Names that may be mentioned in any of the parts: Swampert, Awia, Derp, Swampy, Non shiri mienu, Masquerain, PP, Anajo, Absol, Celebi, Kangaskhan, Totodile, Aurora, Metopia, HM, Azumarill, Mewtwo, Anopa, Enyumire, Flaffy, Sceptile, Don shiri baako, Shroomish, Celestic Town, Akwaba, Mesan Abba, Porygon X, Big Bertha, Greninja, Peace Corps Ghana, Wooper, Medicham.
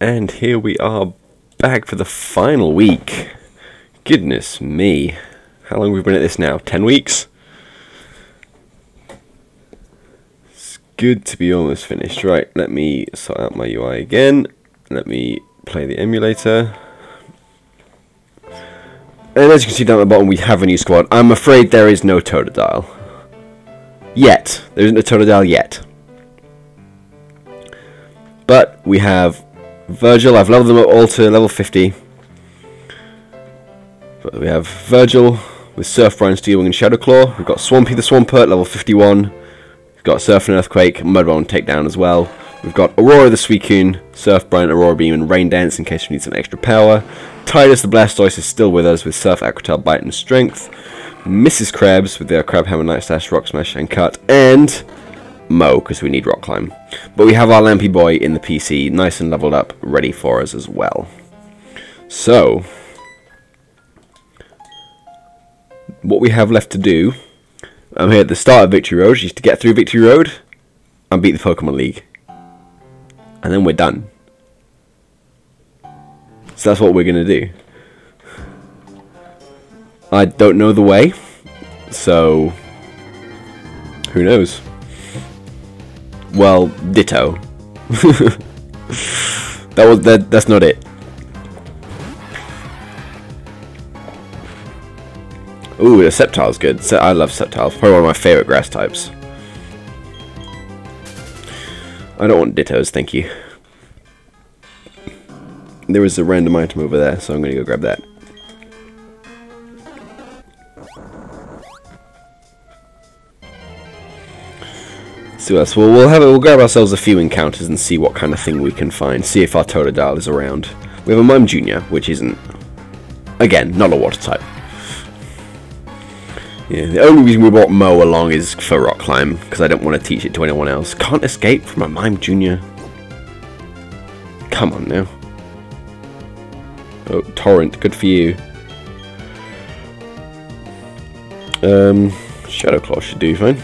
And here we are back for the final week. Goodness me. How long have we been at this now? 10 weeks? It's good to be almost finished. Right, let me sort out my UI again. Let me play the emulator. And as you can see down the bottom, we have a new squad. I'm afraid there is no Totodile. Yet. There isn't a Totodile yet. But we have Virgil. I've leveled them up all to level 50. But we have Virgil with Surf, Brian, Steelwing and Shadow Claw. We've got Swampy the Swampert, level 51. We've got Surf and Earthquake, Mudbound and Takedown as well. We've got Aurora the Suicune, Surf, Brian, Aurora Beam and Rain Dance in case we need some extra power. Titus the Blastoise is still with us with Surf, Aquatail, Bite and Strength. Mrs. Krabs with their Crab Hammer, Night Slash, Rock Smash and Cut. And Mo, because we need Rock Climb. But we have our Lampy Boy in the PC, nice and leveled up, ready for us as well. So, what we have left to do, I'm here at the start of Victory Road, just to get through Victory Road and beat the Pokemon League. And then we're done. So that's what we're going to do. I don't know the way, so who knows? Well, Ditto. That's not it. Ooh, the Sceptile's good. I love Sceptile. Probably one of my favourite grass types. I don't want Dittos, thank you. There is a random item over there, so I'm going to go grab that. See what else? Well, we'll grab ourselves a few encounters and see what kind of thing we can find. See if our Totodile is around. We have a Mime Jr., which isn't, again, not a water type. Yeah, the only reason we brought Mo along is for Rock Climb, because I don't want to teach it to anyone else. Can't escape from a Mime Jr. Come on now. Oh, Torrent, good for you. Shadow Claw should do fine.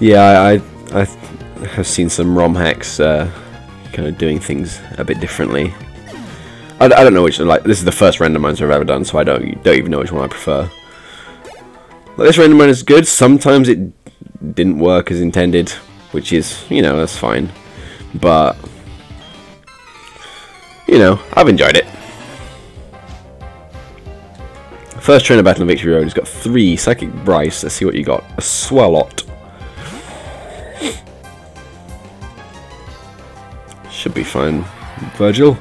Yeah, I have seen some ROM hacks kind of doing things a bit differently. I don't know which, like, this is the first randomizer I've ever done, so I don't even know which one I prefer. Like, this randomizer is good. Sometimes it didn't work as intended, which is, you know, that's fine. But, you know, I've enjoyed it. First trainer battle in Victory Road has got 3 Psychic Bryce. Let's see what you got. A Swalot. Should be fine. Virgil.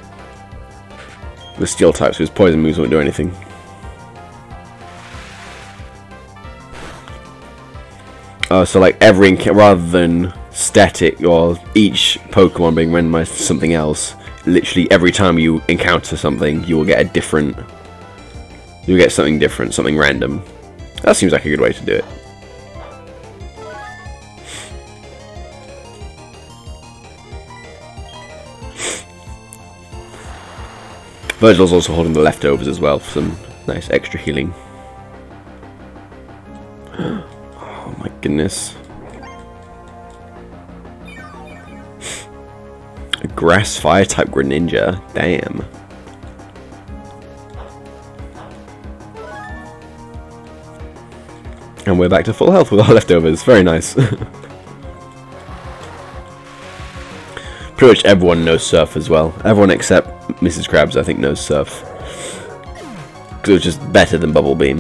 The steel type, so his poison moves won't do anything. Oh, so like every, rather than static or each Pokemon being randomized to something else, literally every time you encounter something, you will get a different. You'll get something different, something random. That seems like a good way to do it. Virgil's also holding the leftovers as well for some nice extra healing. Oh my goodness. A grass fire type Greninja. Damn. And we're back to full health with our leftovers. Very nice. Pretty much everyone knows Surf as well. Everyone except Mrs. Krabs, I think, knows Surf. Because it was just better than Bubble Beam.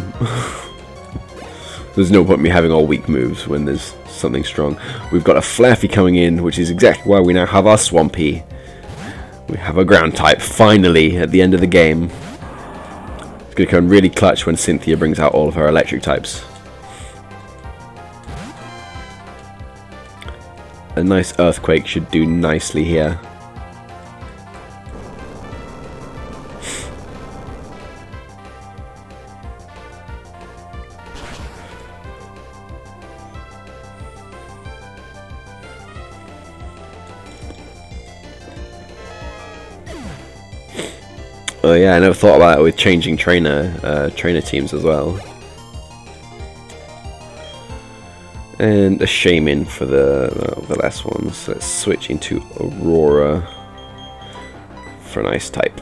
There's no point in me having all weak moves when there's something strong. We've got a Flaffy coming in, which is exactly why we now have our Swampy. We have a ground type, finally, at the end of the game. It's going to come really clutch when Cynthia brings out all of her electric types. A nice Earthquake should do nicely here. Oh yeah, I never thought about it with changing trainer teams as well. And a Shaman for the last one. So let's switch into Aurora for an Ice type.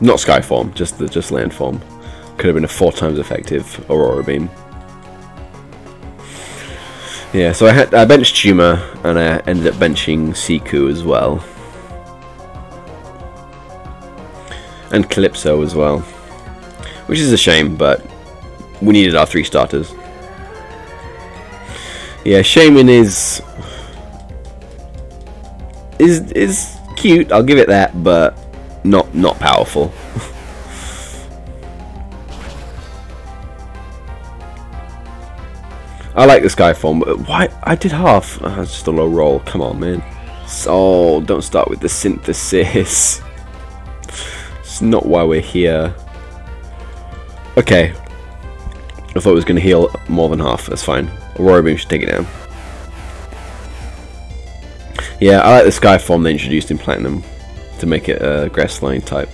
Not Sky form, just Land form. Could have been a 4 times effective Aurora Beam. Yeah, so I benched Tuma, and I ended up benching Suicune as well, and Calypso as well, which is a shame, but we needed our 3 starters. Yeah, Shaman is cute. I'll give it that, but not powerful. I like the Sky form, but why? I did half. Oh, that's just a low roll. Come on, man. So don't start with the synthesis. It's not why we're here. Okay. I thought it was going to heal more than half. That's fine. Aurora Beam should take it down. Yeah, I like the Sky form they introduced in Platinum to make it a Grass-Line type.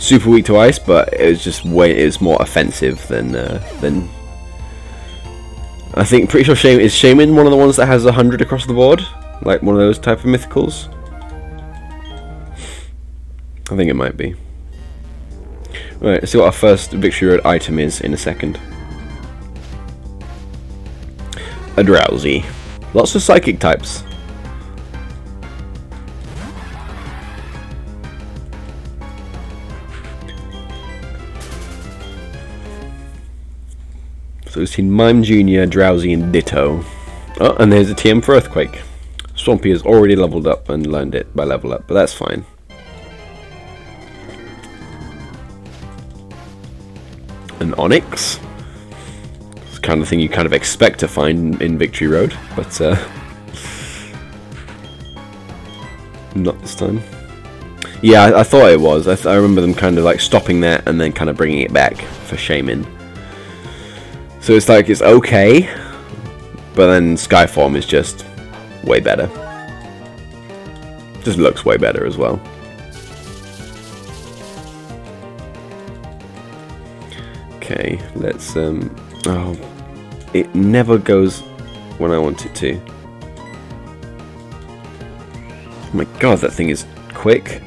Super weak to Ice, but it was just way. It was more offensive than. I think pretty sure Shaman is one of the ones that has 100 across the board, like one of those type of mythicals. I think it might be. Right, let's see what our first Victory Road item is in a second. A Drowsy. Lots of psychic types. So we've seen Mime Jr., Drowsy, and Ditto. Oh, and there's a TM for Earthquake. Swampy has already leveled up and learned it by level up, but that's fine. An Onyx. It's the kind of thing you kind of expect to find in Victory Road, but not this time. Yeah, I thought it was. I remember them kind of like stopping that and then kind of bringing it back for Shaman. So it's like, it's okay, but then Skyform is just way better. Just looks way better as well. Okay, let's, oh, it never goes when I want it to. Oh my god, that thing is quick.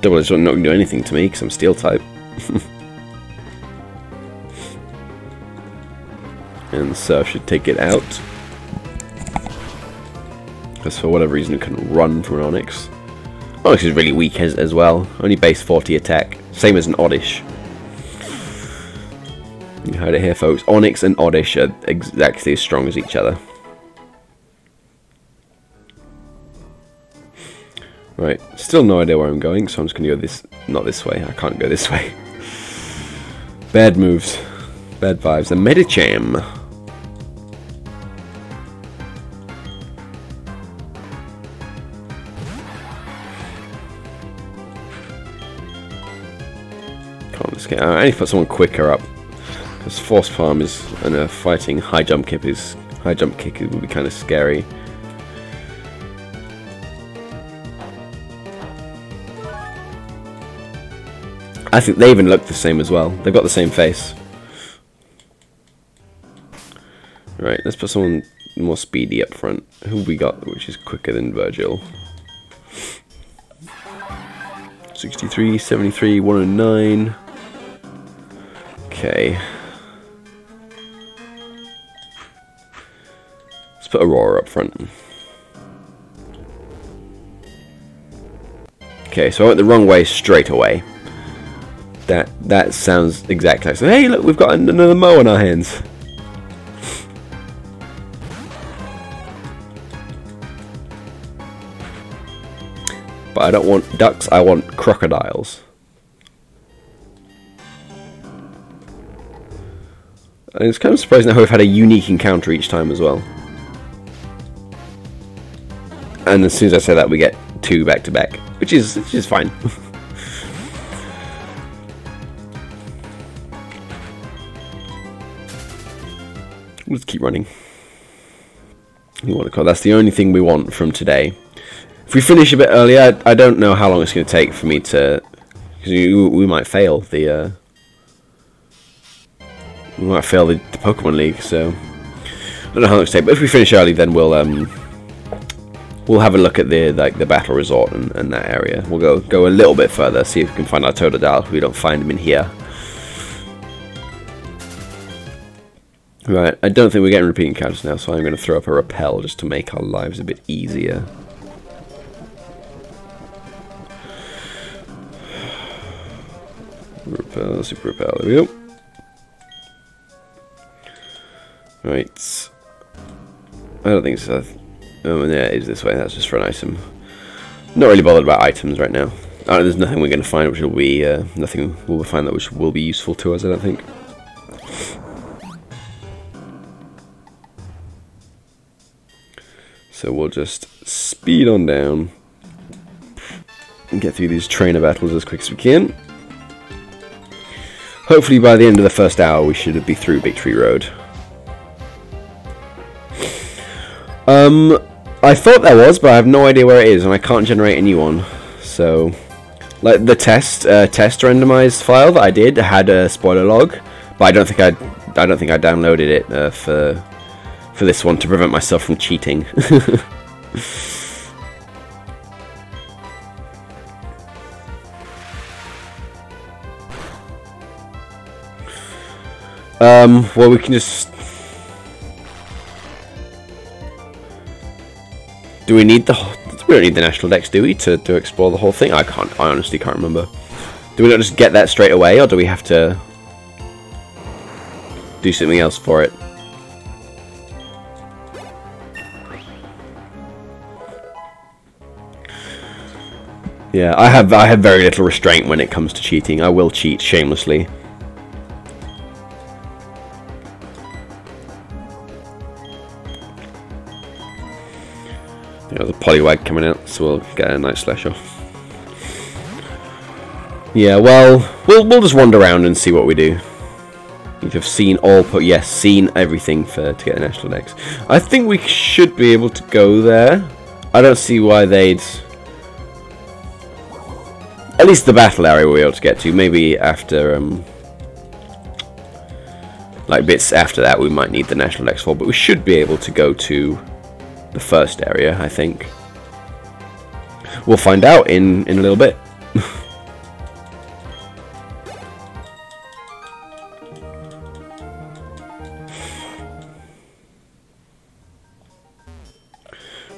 Double-edged sword not going to do anything to me, because I'm Steel type. And Surf should take it out. Because for whatever reason it can run from an Onyx. Onyx is really weak as well. Only base 40 attack. Same as an Oddish. You heard it here, folks. Onyx and Oddish are exactly as strong as each other. Right. Still no idea where I'm going, so I'm just going to go this... Not this way. I can't go this way. Bad moves. Bad vibes. A Medicham. I need to put someone quicker up, because Force Palm is and a fighting high jump kick would be kind of scary. I think they even look the same as well. They've got the same face. Right, let's put someone more speedy up front. Who have we got, which is quicker than Virgil? 63, 73, 109. Okay. Let's put Aurora up front. Okay, so I went the wrong way straight away. That sounds exactly like, so hey look, we've got another Mo on our hands. But I don't want ducks, I want crocodiles. And it's kind of surprising how we've had a unique encounter each time as well. And as soon as I say that, we get 2 back to back, which is fine. We'll just keep running. That's the only thing we want from today. If we finish a bit earlier, I don't know how long it's going to take for me to... Because we might fail the... we might fail the Pokemon League, so... I don't know how long it's going to take, but if we finish early, then we'll have a look at the the battle resort and that area. We'll go a little bit further, see if we can find our Totodile, if we don't find him in here. Right, I don't think we're getting repeating encounters now, so I'm going to throw up a repel just to make our lives a bit easier. Repel, super repel, there we go. Right. I don't think so. Oh, yeah, it is this way. That's just for an item. Not really bothered about items right now. There's nothing we're going to find which will be nothing we'll find that which will be useful to us, I don't think. So we'll just speed on down and get through these trainer battles as quick as we can. Hopefully by the end of the first hour we should be through Victory Road. I thought there was, but I have no idea where it is, and I can't generate a new one. So, like the test randomized file that I did had a spoiler log, but I don't think I downloaded it for this one to prevent myself from cheating. Well, we can just... Do we need we don't need the National Dex, do we, to explore the whole thing? I honestly can't remember. Do we not just get that straight away, or do we have to do something else for it? Yeah, I have very little restraint when it comes to cheating. I will cheat shamelessly. There's a Poliwag coming out, so we'll get a nice slash off. Yeah, well, we'll just wander around and see what we do. You've seen all, seen everything to get a National Dex. I think we should be able to go there. I don't see why they'd... At least the battle area we'll be able to get to. Maybe after, like, bits after that we might need the National Dex for, but we should be able to go to the first area, I think. We'll find out in a little bit.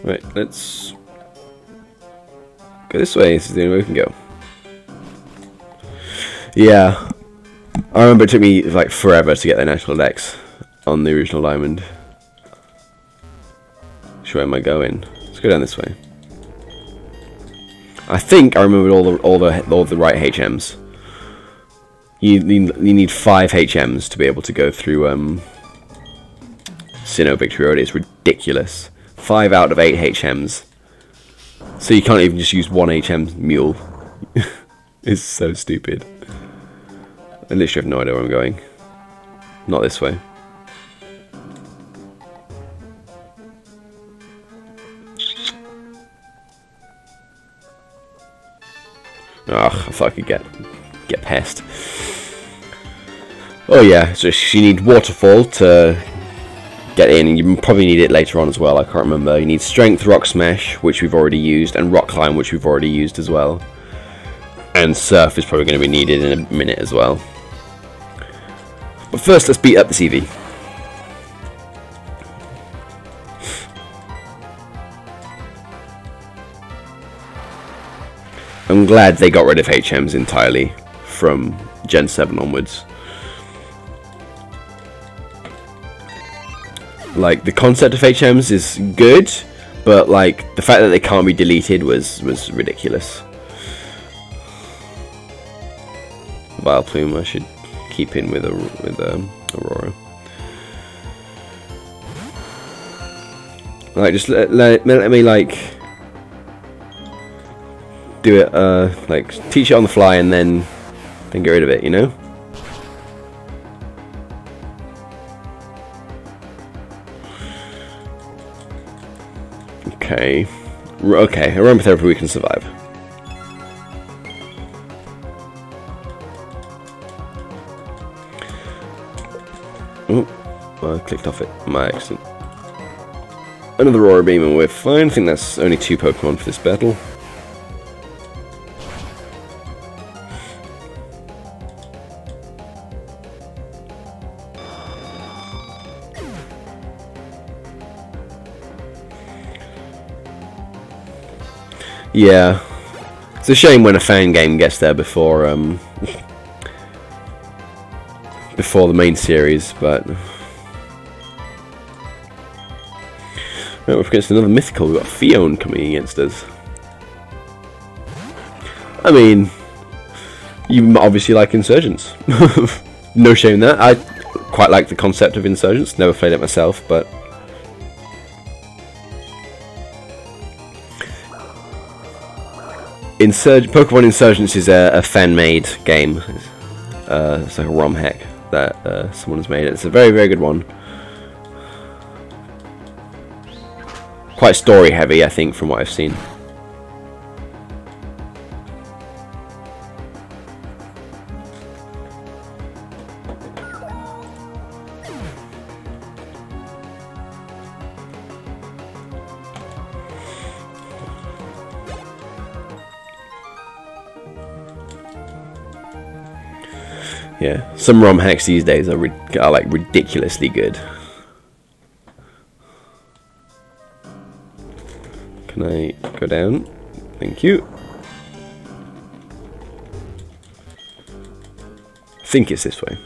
Right, let's go this way. This is the only way we can go. Yeah. I remember it took me, like, forever to get the National Dex on the original Diamond. Where am I going? Let's go down this way. I think I remembered all the right HMs. You need 5 HMs to be able to go through Sinnoh Victory Road. It's ridiculous. 5 out of 8 HMs. So you can't even just use one HM mule. It's so stupid. I literally have no idea where I'm going. Not this way. Ugh, I thought I could get pest. Oh yeah, so you need Waterfall to get in, and you probably need it later on as well, I can't remember. You need Strength, Rock Smash, which we've already used, and Rock Climb, which we've already used as well. And Surf is probably going to be needed in a minute as well. But first, let's beat up the CV. I'm glad they got rid of HMs entirely from Gen 7 onwards. Like, the concept of HMs is good, but like the fact that they can't be deleted was ridiculous. Vileplume I should keep in with Aurora. Like, just let me like. Do it, like, teach it on the fly and then get rid of it, you know? Okay. Okay, aromatherapy we can survive. Ooh, I clicked off it. My accident. Another Aura Beam and we're fine. I think that's only 2 Pokemon for this battle. Yeah, it's a shame when a fan game gets there before before the main series, but we're up against another mythical. We've got Fion coming against us. I mean, you obviously like Insurgents. No shame in that. I quite like the concept of Insurgents. Never played it myself, but. Pokemon Insurgents is a fan-made game. It's like a ROM hack that someone's made. It's a very, very good one. Quite story-heavy, I think, from what I've seen. Yeah, some ROM hacks these days are like ridiculously good. Can I go down? Thank you. I think it's this way.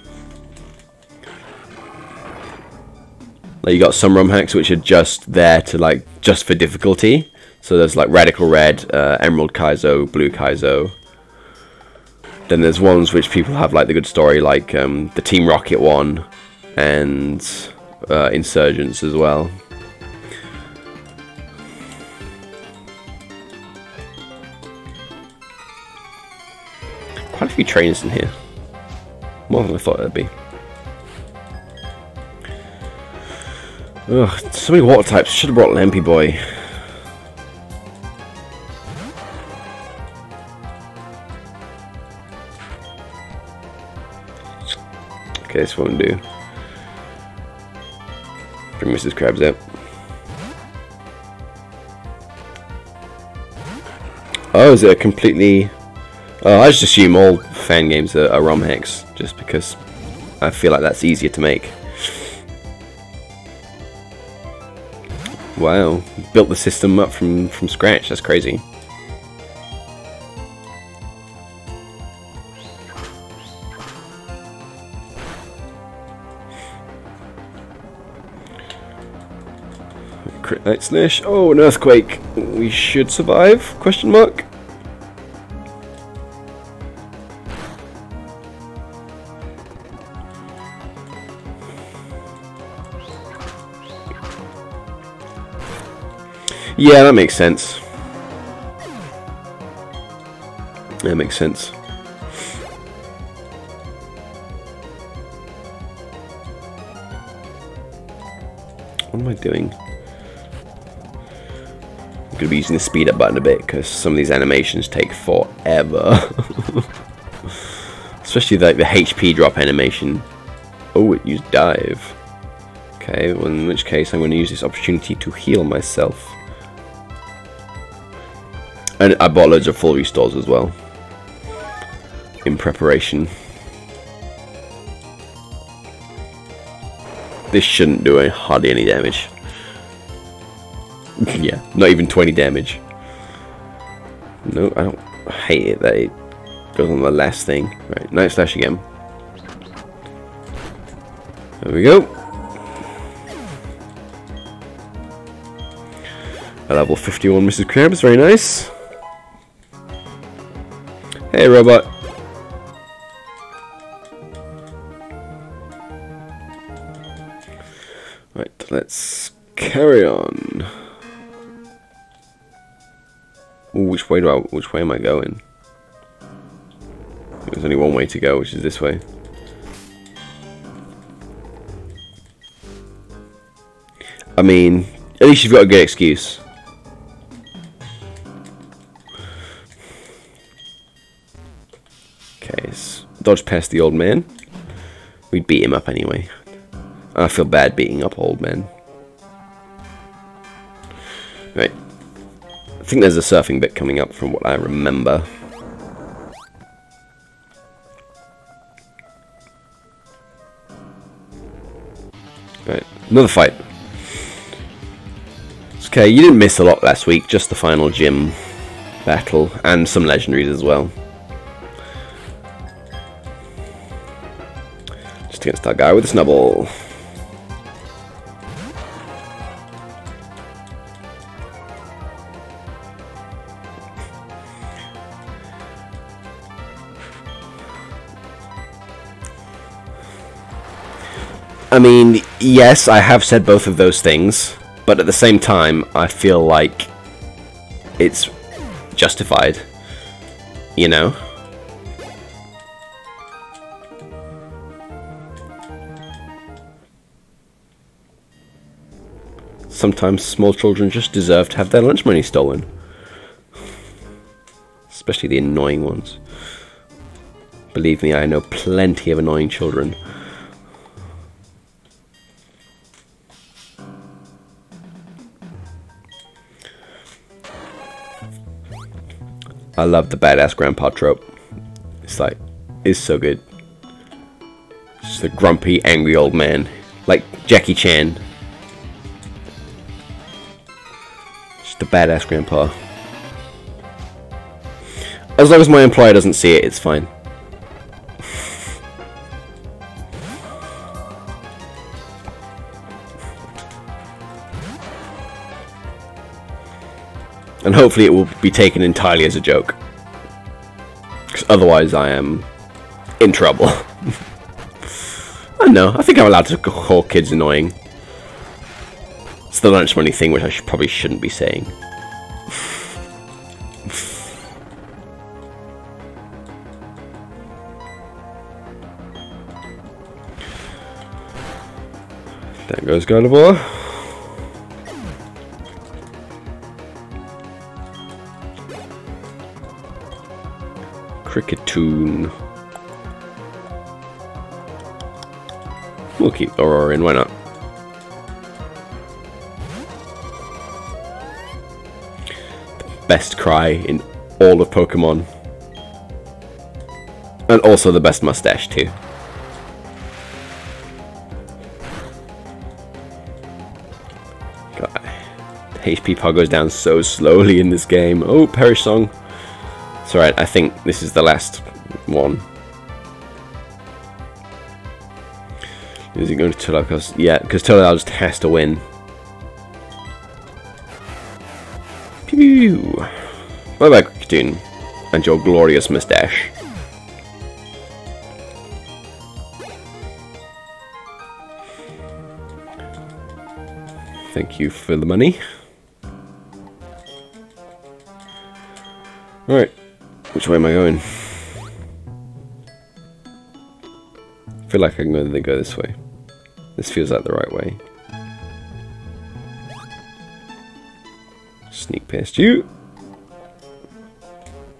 Like you got some ROM hacks which are just there to like just for difficulty. So there's like Radical Red, Emerald Kaizo, Blue Kaizo. Then there's ones which people have like the good story, like the Team Rocket one and Insurgents as well. Quite a few trainers in here. More than I thought there'd be. Ugh, so many water types. Should have brought Lampy Boy. This won't do. Bring Mrs. Krabs out. Oh, is it a completely... Oh, I just assume all fan games are ROM hacks, just because I feel like that's easier to make. Wow. Built the system up from scratch. That's crazy. Crit Night Snish. Oh, an earthquake. We should survive? Question mark. Yeah, that makes sense. That makes sense. What am I doing? I'm going to be using the speed up button a bit because some of these animations take forever. Especially like the HP drop animation. Oh, it used dive. Okay, well, in which case I'm going to use this opportunity to heal myself. And I bought loads of full restores as well. In preparation. This shouldn't do hardly any damage. Yeah, not even 20 damage. No, I don't hate it that it goes on the last thing. Right, Night Slash again. There we go. A level 51 Mrs. Krabs, very nice. Hey, robot. Right, let's carry on. Ooh, which way am I going? There's only one way to go, which is this way. I mean, at least you've got a good excuse. dodge past the old man. We'd beat him up anyway. I feel bad beating up old man. Right. I think there's a surfing bit coming up from what I remember. Right, another fight. Okay, you didn't miss a lot last week, just the final gym battle, and some legendaries as well. Just against that guy with a snubble. I mean, yes, I have said both of those things, but at the same time, I feel like it's justified, you know? Sometimes small children just deserve to have their lunch money stolen. Especially the annoying ones. Believe me, I know plenty of annoying children. I love the badass grandpa trope. It's like, it's so good. Just a grumpy, angry old man. Like Jackie Chan. Just a badass grandpa. As long as my employer doesn't see it, it's fine. And hopefully it will be taken entirely as a joke. Because otherwise I am in trouble. I don't know, I think I'm allowed to call kids annoying. It's the lunch money thing, which I probably shouldn't be saying. There goes Golem. Cricketoon. We'll keep Aurora in, why not? The best cry in all of Pokemon. And also the best mustache too. God. The HP power goes down so slowly in this game. Oh, Perish Song. It's alright, I think this is the last one. Is it going to Totodile? Yeah, because Totodile just has to win. Pew pew! Bye bye, Cricketoon. And your glorious moustache. Thank you for the money. Alright. Which way am I going? I feel like I can go this way. This feels like the right way. Sneak past you.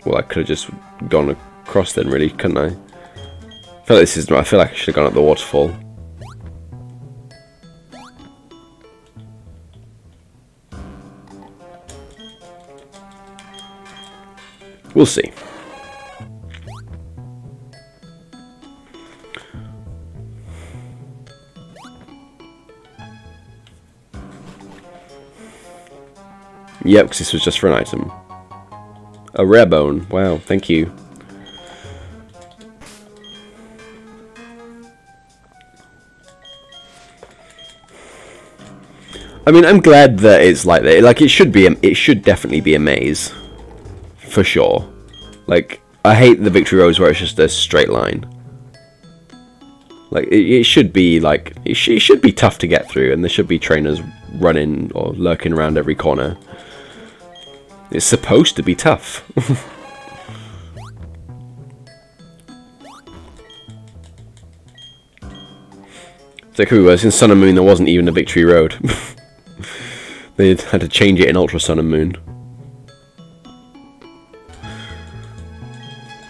Well, I could have just gone across then, really, couldn't I? I feel like this is. I feel like I should have gone up the waterfall. We'll see. Yep, because this was just for an item. A rare bone. Wow, thank you. I mean, I'm glad that it's like that. Like, it should be. It should definitely be a maze. For sure. Like, I hate the Victory Roads where it's just a straight line. Like, it should be, like, it should be tough to get through, and there should be trainers running or lurking around every corner. It's supposed to be tough. So it could be worse. In Sun and Moon there wasn't even a Victory Road. They had to change it in Ultra Sun and Moon.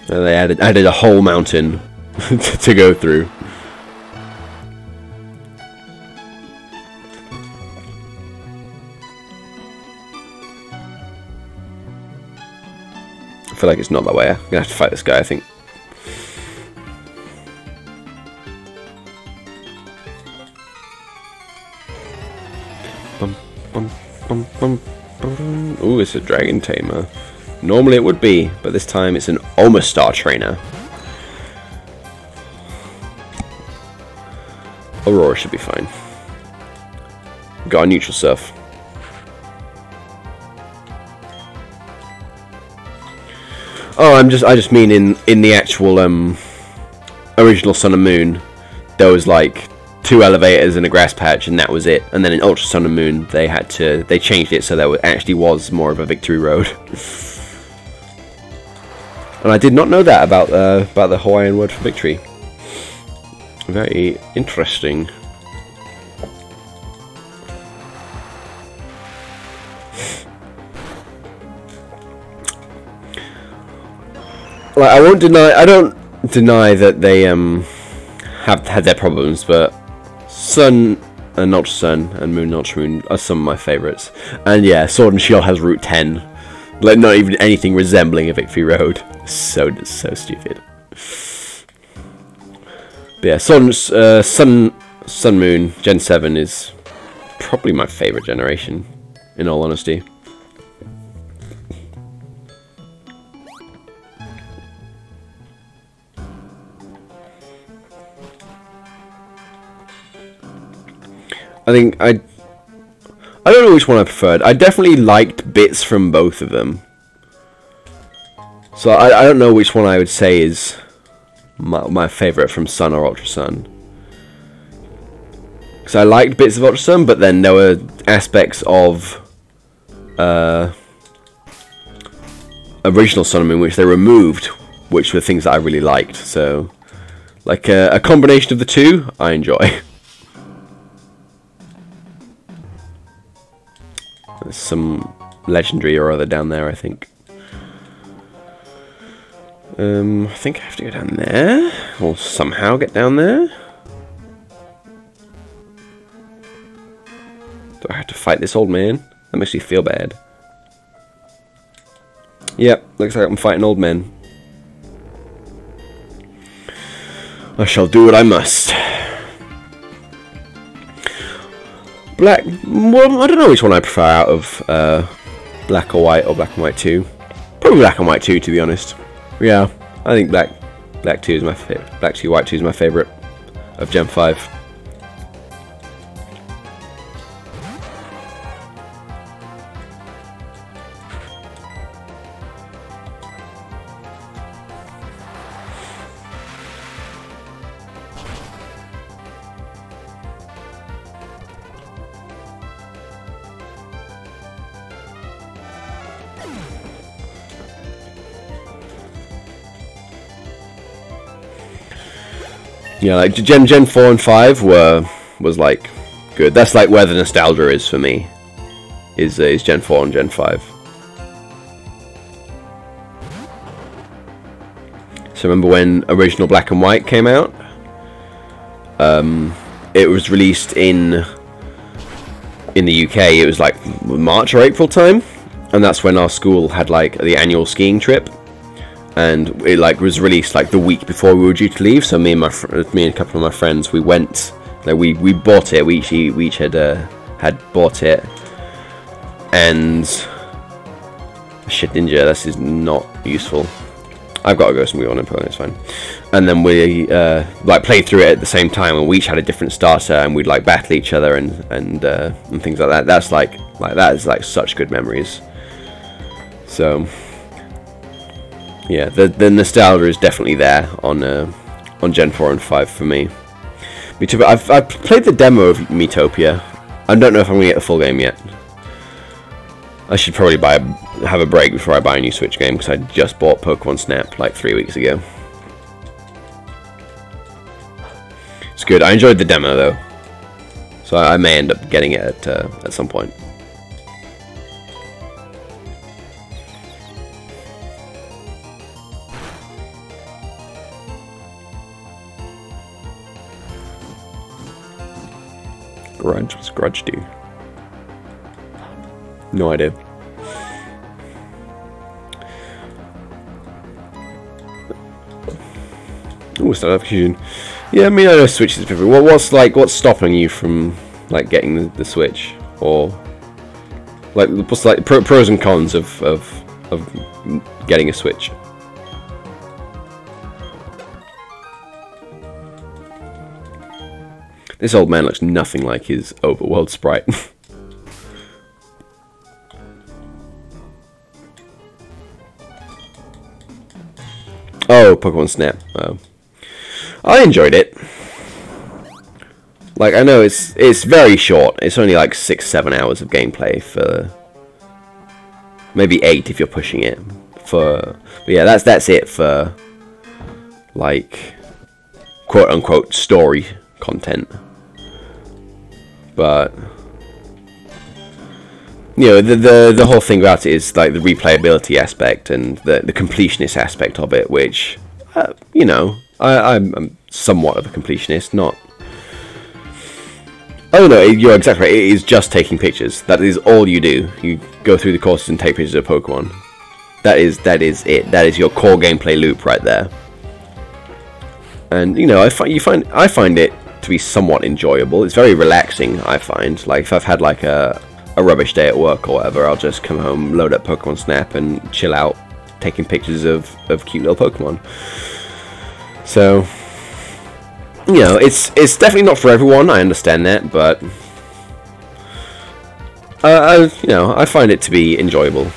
And they added a whole mountain to go through. I feel like it's not that way. I'm gonna have to fight this guy, I think. Ooh, it's a dragon tamer. Normally it would be, but this time it's an Omastar trainer. Aurora should be fine. Got a neutral surf. Oh, I just mean in the actual original Sun and Moon, there was like 2 elevators and a grass patch, and that was it. And then in Ultra Sun and Moon, they changed it so there actually was more of a Victory Road. And I did not know that about the Hawaiian word for victory. Very interesting. Like, I don't deny that they have had their problems, but Sun and Ultra Sun and Moon and Ultra Moon are some of my favourites. And yeah, Sword and Shield has Route 10, like not even anything resembling a Victory Road. So stupid. But yeah, Sun Moon Gen 7 is probably my favourite generation, in all honesty. I think I don't know which one I preferred. I definitely liked bits from both of them. So I don't know which one I would say is my favourite from Sun or Ultra Sun. Because I liked bits of Ultra Sun, but then there were aspects of original Sun and Moon which they removed, which were things that I really liked. So, like a combination of the two, I enjoy. There's some legendary or other down there, I think. I think I have to go down there, or somehow get down there. Do I have to fight this old man? That makes me feel bad. Yep, looks like I'm fighting old men. I shall do what I must. Black, well, I don't know which one I prefer out of Black or White or Black and White 2. Probably Black and White 2, to be honest. Yeah, I think Black 2 is my favorite. Black 2, White 2 is my favorite of Gen 5. Yeah, like Gen 4 and 5 was like good. That's like where the nostalgia is for me. Is Gen 4 and Gen 5. So remember when original Black and White came out? It was released in the UK. It was like March or April time, and that's when our school had like the annual skiing trip. And it like was released like the week before we were due to leave. So me and a couple of my friends, we went. Like we bought it. We each had bought it. And shit, ninja. This is not useful. I've got to go somewhere on opponent. It's fine. And then we like played through it at the same time, and we each had a different starter, and we'd like battle each other and things like that. That's like that is like such good memories. So. Yeah, the nostalgia is definitely there on Gen 4 and 5 for me. Metopia, I've played the demo of Metopia. I don't know if I'm going to get the full game yet. I should probably have a break before I buy a new Switch game, because I just bought Pokemon Snap like 3 weeks ago. It's good. I enjoyed the demo, though. So I may end up getting it at some point. Grudge? What's Grudge do? No idea. Ooh, start fusion. Yeah, I mean, I know Switch is different. What's stopping you from, like, getting the Switch? Or, like, what's, like, pros and cons of getting a Switch? This old man looks nothing like his overworld sprite. Oh, Pokemon Snap. Oh. I enjoyed it. Like, I know it's very short. It's only like 6-7 hours of gameplay for maybe 8 if you're pushing it. But yeah, that's it for, like, quote unquote story content. But you know, the whole thing about it is like the replayability aspect and the completionist aspect of it, which you know, I'm somewhat of a completionist. Not, oh no, you're exactly right. It is just taking pictures. That is all you do. You go through the courses and take pictures of Pokemon. That is it. That is your core gameplay loop right there. And you know, I find it to be somewhat enjoyable. It's very relaxing. I find, like, if I've had like a rubbish day at work or whatever, I'll just come home, load up Pokemon Snap and chill out taking pictures of cute little Pokemon. So, you know, it's definitely not for everyone, I understand that, but you know, I find it to be enjoyable.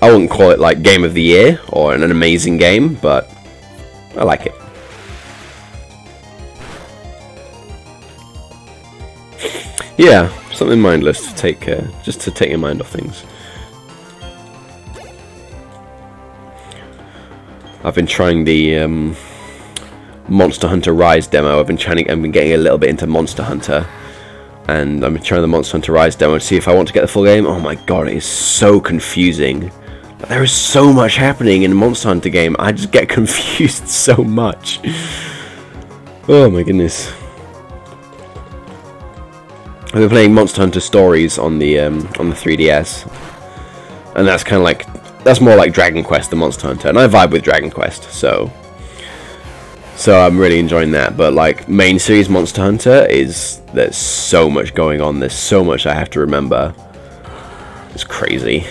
I wouldn't call it like game of the year or an amazing game, but I like it. Yeah, something mindless to take, just to take your mind off things. I've been trying the Monster Hunter Rise demo. I've been getting a little bit into Monster Hunter, and I've been trying the Monster Hunter Rise demo to see if I want to get the full game. Oh my god, it is so confusing. There is so much happening in a Monster Hunter game. I just get confused so much. Oh my goodness. I've been playing Monster Hunter Stories on the 3DS, and that's kind of like, that's more like Dragon Quest than Monster Hunter, and I vibe with Dragon Quest, so I'm really enjoying that. But like main series Monster Hunter is, there's so much going on, there's so much I have to remember. It's crazy.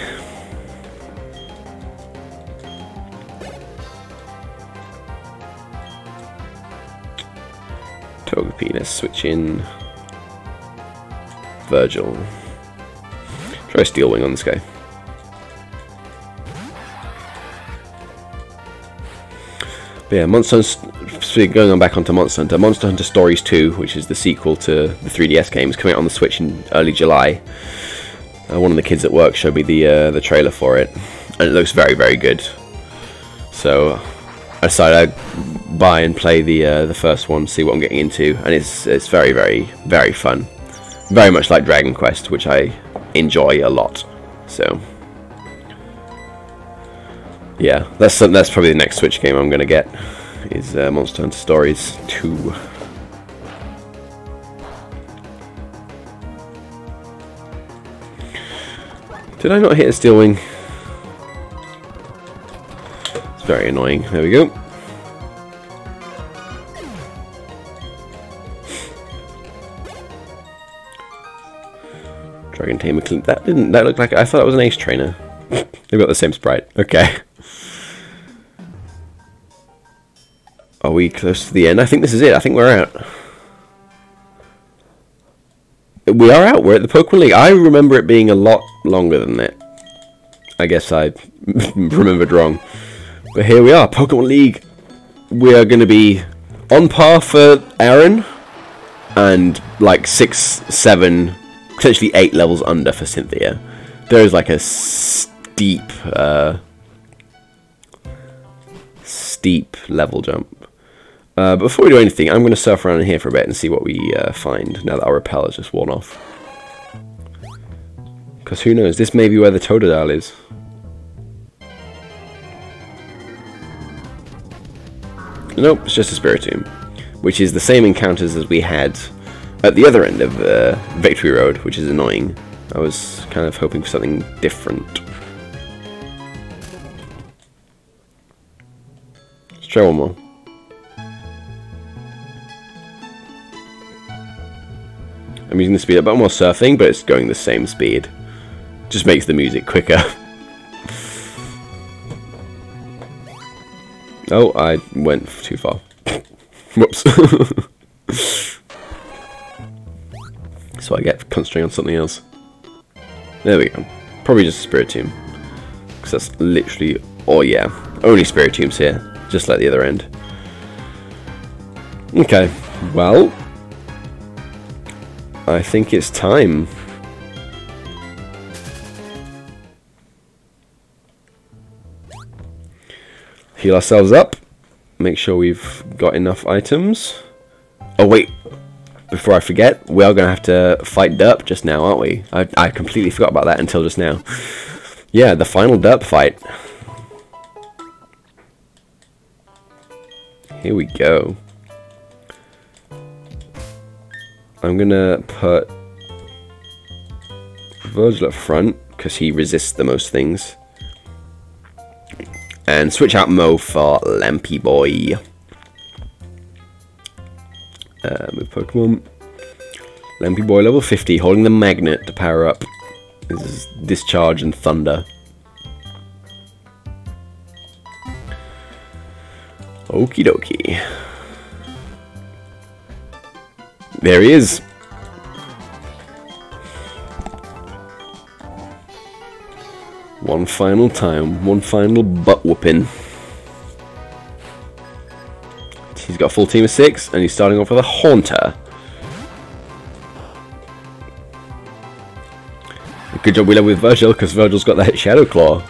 Togepi, let's switch in Virgil. Try Steel Wing on this guy. But yeah, going on back onto Monster Hunter. Monster Hunter Stories 2, which is the sequel to the 3DS game, is coming out on the Switch in early July. One of the kids at work showed me the trailer for it, and it looks very, very good. So I decided I'd buy and play the first one, see what I'm getting into, and it's very, very, very fun. Very much like Dragon Quest, which I enjoy a lot. So yeah, that's probably the next Switch game I'm gonna get is Monster Hunter Stories 2. Did I not hit a Steel Wing? It's very annoying. There we go. Dragon Tamer Clink. That looked like, I thought it was an Ace Trainer. They've got the same sprite. Okay. Are we close to the end? I think this is it. I think we're out. We are out. We're at the Pokemon League. I remember it being a lot longer than that. I guess I remembered wrong. But here we are. Pokemon League. We are going to be on par for Aaron. And like 6, 7... potentially 8 levels under for Cynthia. There is like a steep level jump. Before we do anything, I'm going to surf around in here for a bit and see what we find now that our rappel has just worn off. Because who knows, this may be where the Totodile is. Nope, it's just a Spirit Tomb. which is the same encounters as we had at the other end of Victory Road, which is annoying. I was kind of hoping for something different. Let's try one more. I'm using the speed up button while surfing, but it's going the same speed. Just makes the music quicker. Oh, I went too far. Whoops. So I get concentrating on something else. There we go. Probably just Spirit Tomb. Because that's literally... Oh yeah. Only Spirit Tombs here. Just like the other end. Okay. Well... I think it's time. Heal ourselves up. Make sure we've got enough items. Oh wait, before I forget, we are going to have to fight Derp just now, aren't we? I completely forgot about that until just now. Yeah, the final Derp fight. Here we go. I'm going to put Virgil up front, because he resists the most things. And switch out Mo for Lampy Boy. Move Pokemon. Lampy Boy level 50, holding the magnet to power up. This is Discharge and Thunder. Okie dokie. There he is. One final time. One final butt whooping. He's got a full team of 6 and he's starting off with a Haunter. Good job we led with Virgil because Virgil's got that Shadow Claw.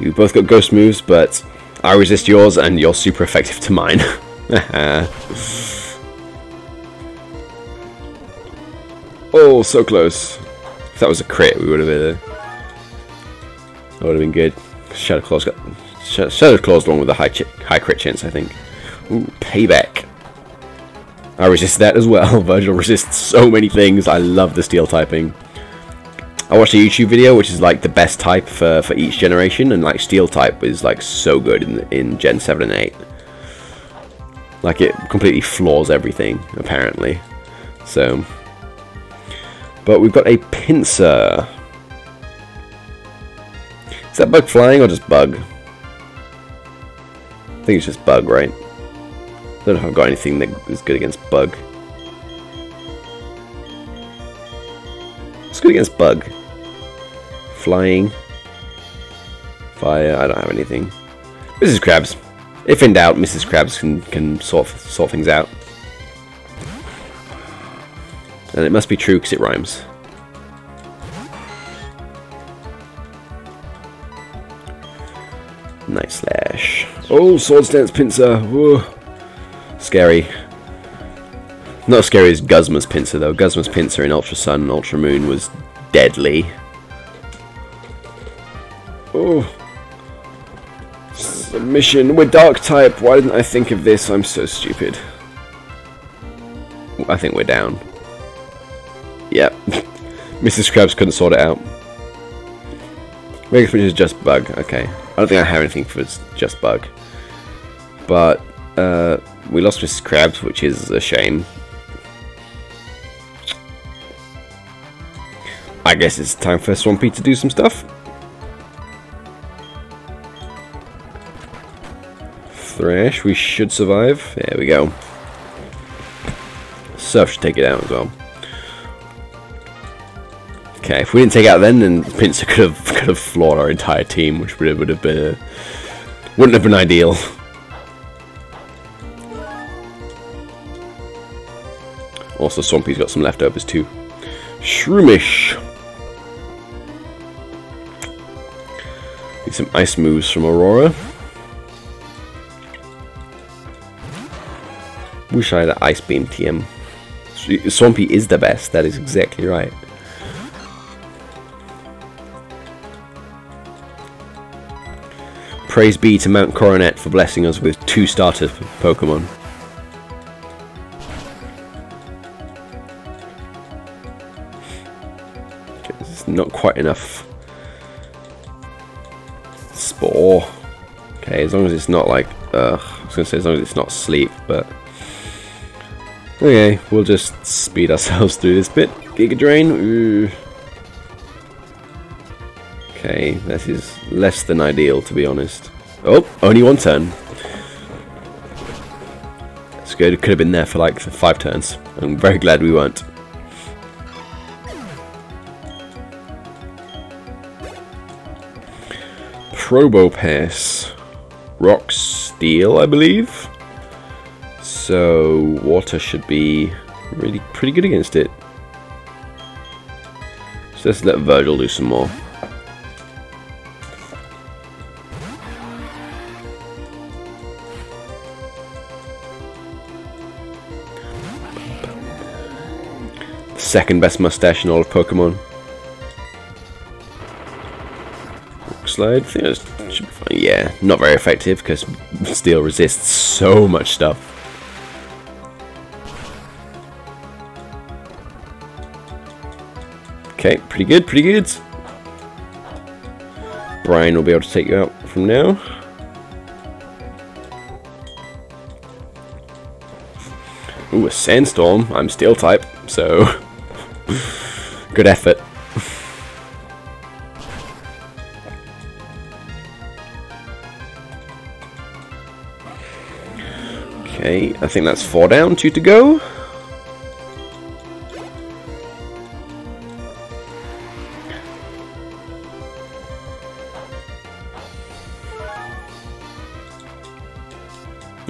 We both got ghost moves, but I resist yours and you're super effective to mine. Oh, so close. If that was a crit, we would have been that would have been good. Shadow Claw's got Shadow Claw's the one with the high crit chance, I think. Ooh, payback. I resist that as well. Virgil resists so many things. I love the steel typing. I watched a YouTube video which is like the best type for each generation, and like steel type is like so good in Gen 7 and 8. Like it completely floors everything, apparently. So, but we've got a Pincer. Is that bug flying or just bug? I think it's just bug, right? I don't know if I've got anything that is good against bug. It's good against bug. Flying. Fire. I don't have anything. Mrs. Krabs. If in doubt, Mrs. Krabs can sort things out. And it must be true because it rhymes. Night slash. Oh, sword stance Pincer. Whoa. Scary. Not as scary as Guzma's Pincer, though. Guzma's Pincer in Ultra Sun and Ultra Moon was deadly. Oh. Submission. We're Dark-type. Why didn't I think of this? I'm so stupid. I think we're down. Yep. Mrs. Krabs couldn't sort it out. Mega Switch is just bug. Okay. I don't think I have anything for just bug. But, we lost Mrs. Krabs, which is a shame. I guess it's time for Swampy to do some stuff. Thrash, we should survive. There we go. Surf should take it out as well. Okay, if we didn't take it out then Pincer could have floored our entire team, which wouldn't have been ideal. Also, Swampy's got some leftovers too. Shroomish. Need some ice moves from Aurora. Wish I had an ice beam TM. Swampy is the best, that is exactly right. Praise be to Mount Coronet for blessing us with two starter Pokemon. Okay, this is not quite enough. Spore. Okay, as long as it's not like... I was going to say as long as it's not sleep, but... Okay, we'll just speed ourselves through this bit. Giga Drain. Ooh. Okay, this is less than ideal, to be honest. Oh, only one turn. It's good. It could have been there for like 5 turns. I'm very glad we weren't. Probopass. Rock Steel, I believe. So water should be really pretty good against it. So let's let Virgil do some more. The second best mustache in all of Pokemon. Rock Slide, I think that should be fine. Yeah, not very effective because Steel resists so much stuff. Okay, pretty good, pretty good. Brian will be able to take you out from now. Ooh, a sandstorm. I'm steel type, so good effort. Okay, I think that's 4 down, 2 to go.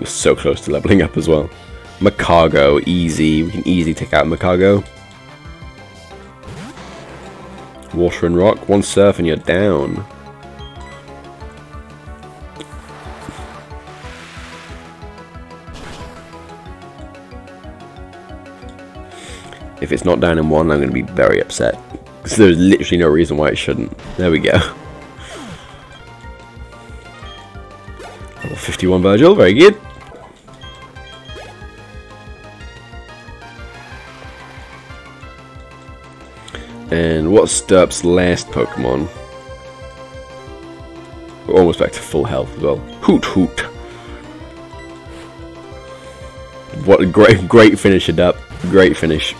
So close to leveling up as well. Macago, easy. We can easily take out Macago. Water and rock. One surf and you're down. If it's not down in 1, I'm going to be very upset. Because there's literally no reason why it shouldn't. There we go. 51 Virgil, very good. And what's Derp's last Pokemon? We're almost back to full health as well. Hoot Hoot. What a great finish, Derp. Great finish.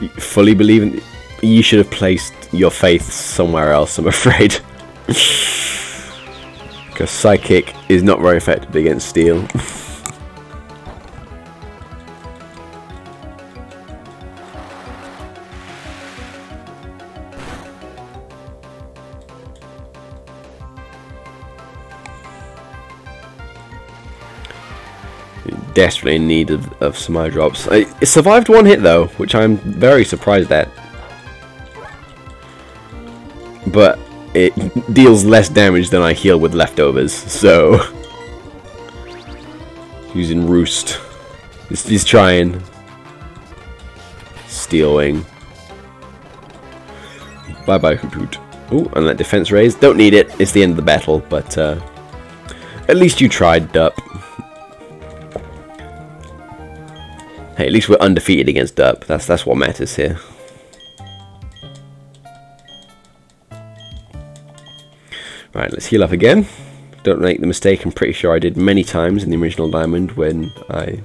You fully believe in... You should have placed your faith somewhere else, I'm afraid. Because Psychic is not very effective against Steel. Desperately in need of some eye drops. It survived one hit though, which I'm very surprised at. But it deals less damage than I heal with leftovers, so... Using Roost. He's trying. Steel Wing. Bye-bye, Hoot Hoot. Ooh, and that defense raise. Don't need it, it's the end of the battle, but at least you tried, Derp. Hey, at least we're undefeated against Derp. That's what matters here. Right, let's heal up again. Don't make the mistake I'm pretty sure I did many times in the original Diamond when I'm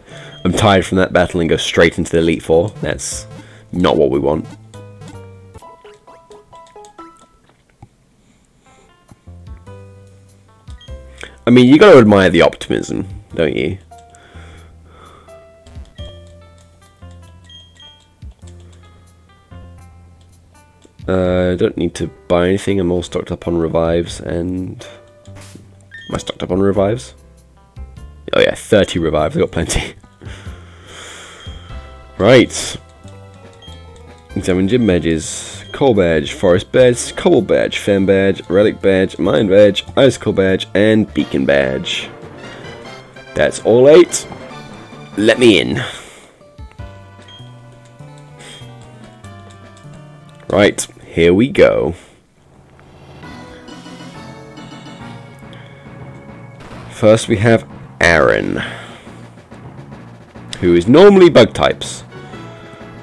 tired from that battle and go straight into the Elite Four. That's not what we want. I mean, you got to admire the optimism, don't you? I don't need to buy anything, I'm all stocked up on revives and... Am I stocked up on revives? Oh yeah, 30 revives, I got plenty. Right. Examine Gym Badges. Coal Badge, Forest Badge, Cobble Badge, Fan Badge, Relic Badge, Mine Badge, Icicle Badge, and Beacon Badge. That's all 8. Let me in. Right. Here we go. First we have Aaron, who is normally bug types.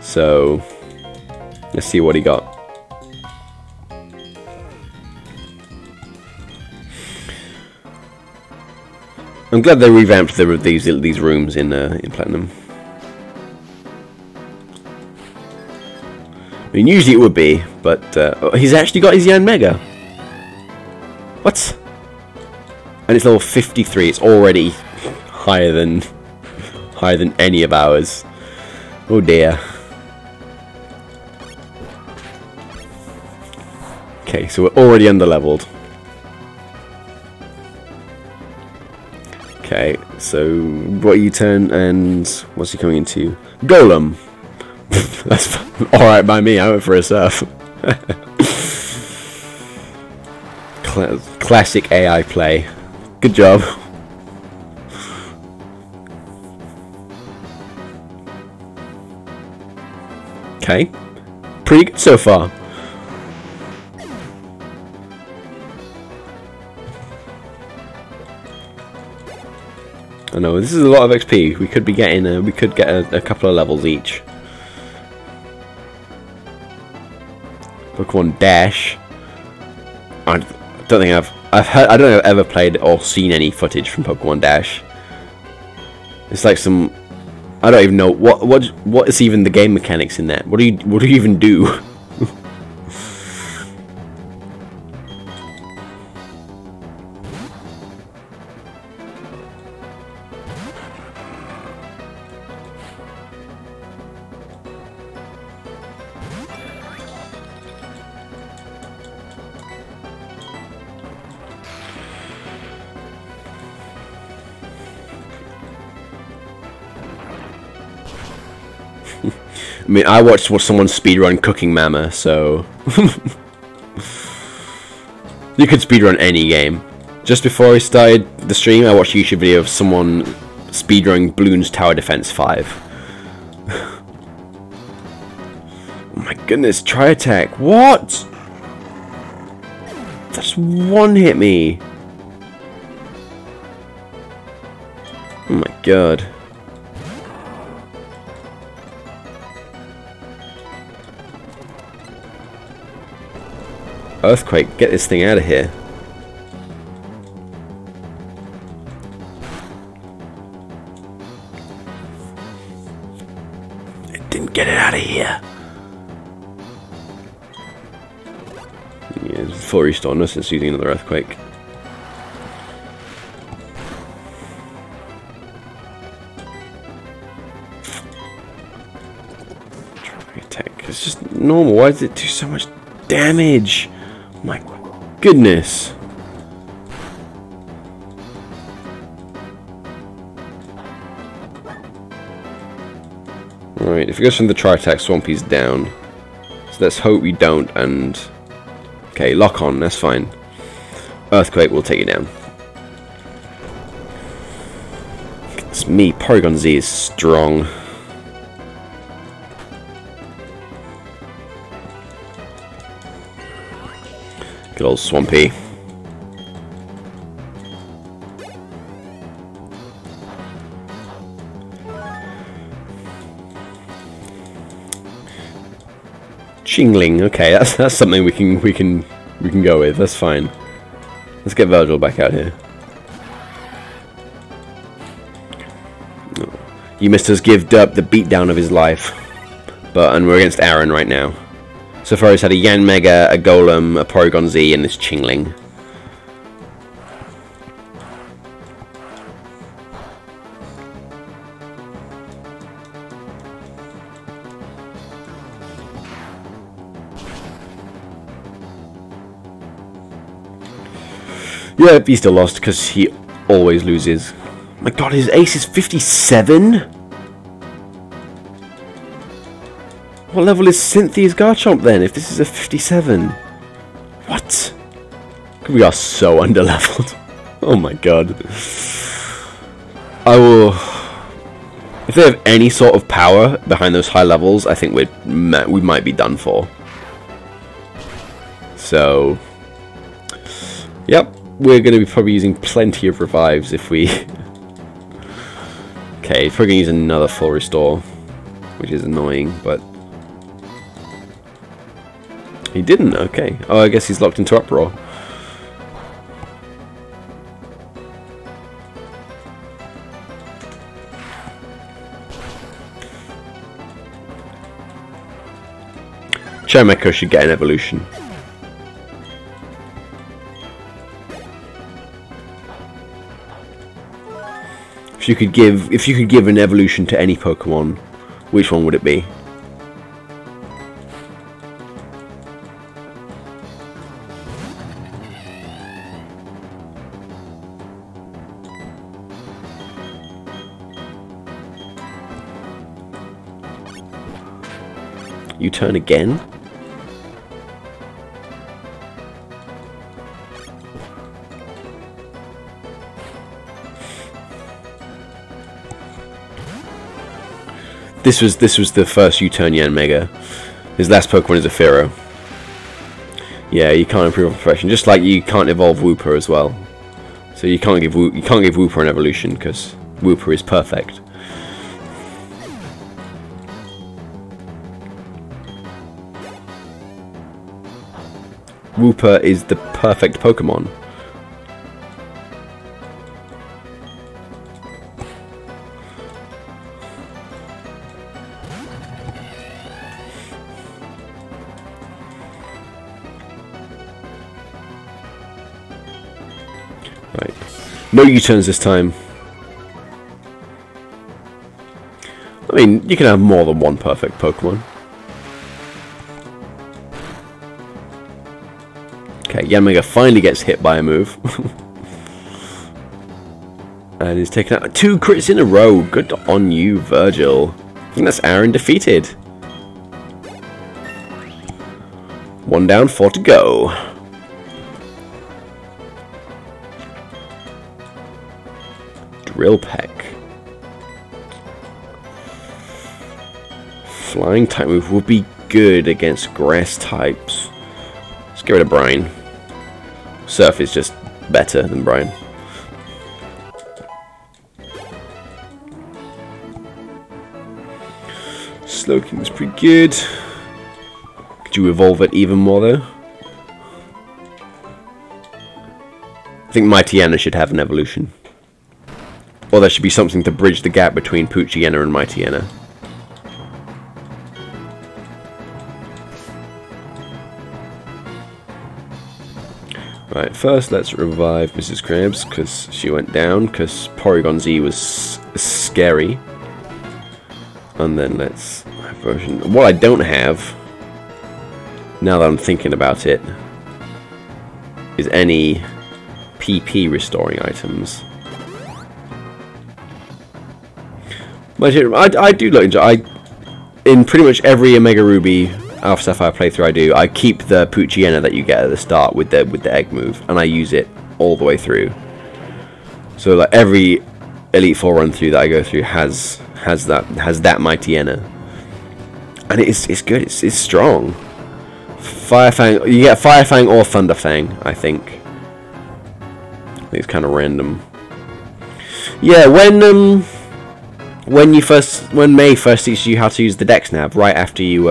So let's see what he got. I'm glad they revamped these rooms in Platinum. I mean, usually it would be, but he's actually got his Yanmega. What? And it's level 53. It's already higher than any of ours. Oh dear. Okay, so we're already underleveled. Okay, so what you turn and what's he coming into? Golem. That's all right by me. I went for a surf. Classic AI play. Good job. Okay, pretty good so far. I know this is a lot of XP. We could be getting we could get a couple of levels each. Pokemon Dash. I don't think I don't think I've ever played or seen any footage from Pokemon Dash. It's like some, I don't even know what is even the game mechanics in that. What do you even do? I mean, I watched someone speedrun Cooking Mama, so you could speedrun any game. Just before I started the stream, I watched a YouTube video of someone speedrunning Bloons Tower Defense 5. Oh my goodness, Tri Attack! What? That's one hit me. Oh my god. Earthquake, get this thing out of here. It didn't get it out of here. Yeah, it's full restore, no sense using another earthquake. Attack. It's just normal, why does it do so much damage? My goodness. Alright, if it goes from the Tri-Attack, Swampy's down. So let's hope we don't and... Okay, lock on, that's fine. Earthquake will take you down. It's me, Porygon Z is strong. Good old Swampy. Chingling, okay, that's something we can go with, that's fine. Let's get Virgil back out here. You missed us give Derp the beatdown of his life. And we're against Aaron right now. So far he's had a Yanmega, a Golem, a Porygon Z, and this Chingling. Yeah, he still lost, because he always loses. My god, his ace is 57?! What level is Cynthia's Garchomp then, if this is a 57? What? We are so underleveled. Oh my god. I will... If they have any sort of power behind those high levels, I think we might be done for. So... Yep. we're going to be probably using plenty of revives if we... okay, he's probably going to use another full restore, which is annoying, but... he didn't, okay. Oh, I guess he's locked into Uproar. Shaman should get an evolution. If you could give an evolution to any Pokemon, which one would it be? You turn again? This was the first U-turn Yanmega. His last Pokemon is a Fero. Yeah, you can't improve on profession. Just like you can't evolve Wooper as well. So you can't give Wooper an evolution because Wooper is perfect. Wooper is the perfect Pokemon. Right. No U-turns this time. I mean, you can have more than one perfect Pokemon. Okay, Yanmega finally gets hit by a move. And he's taken out 2 crits in a row. Good on you, Virgil. I think that's Aaron defeated. 1 down, 4 to go. Drill Peck. Flying type move would be good against grass types. Let's get rid of Brian. Surf is just better than Brian. Slowking was pretty good. Could you evolve it even more though? I think Mightyena should have an evolution. Or there should be something to bridge the gap between Poochyena and Mightyena. Right, first let's revive Mrs. Krabs, because she went down, because Porygon Z was scary. And then let's have version... what I don't have, now that I'm thinking about it, is any PP restoring items. I do look into it. In pretty much every Omega Ruby Alpha Sapphire playthrough I do, I keep the Poochyena that you get at the start with the egg move, and I use it all the way through. So like every Elite Four run through that I go through has that Mightyena, and it's good. It's strong. Firefang, you get Firefang or Thunderfang, I think. It's kind of random. Yeah, When May first teaches you how to use the Dex Nab, right after you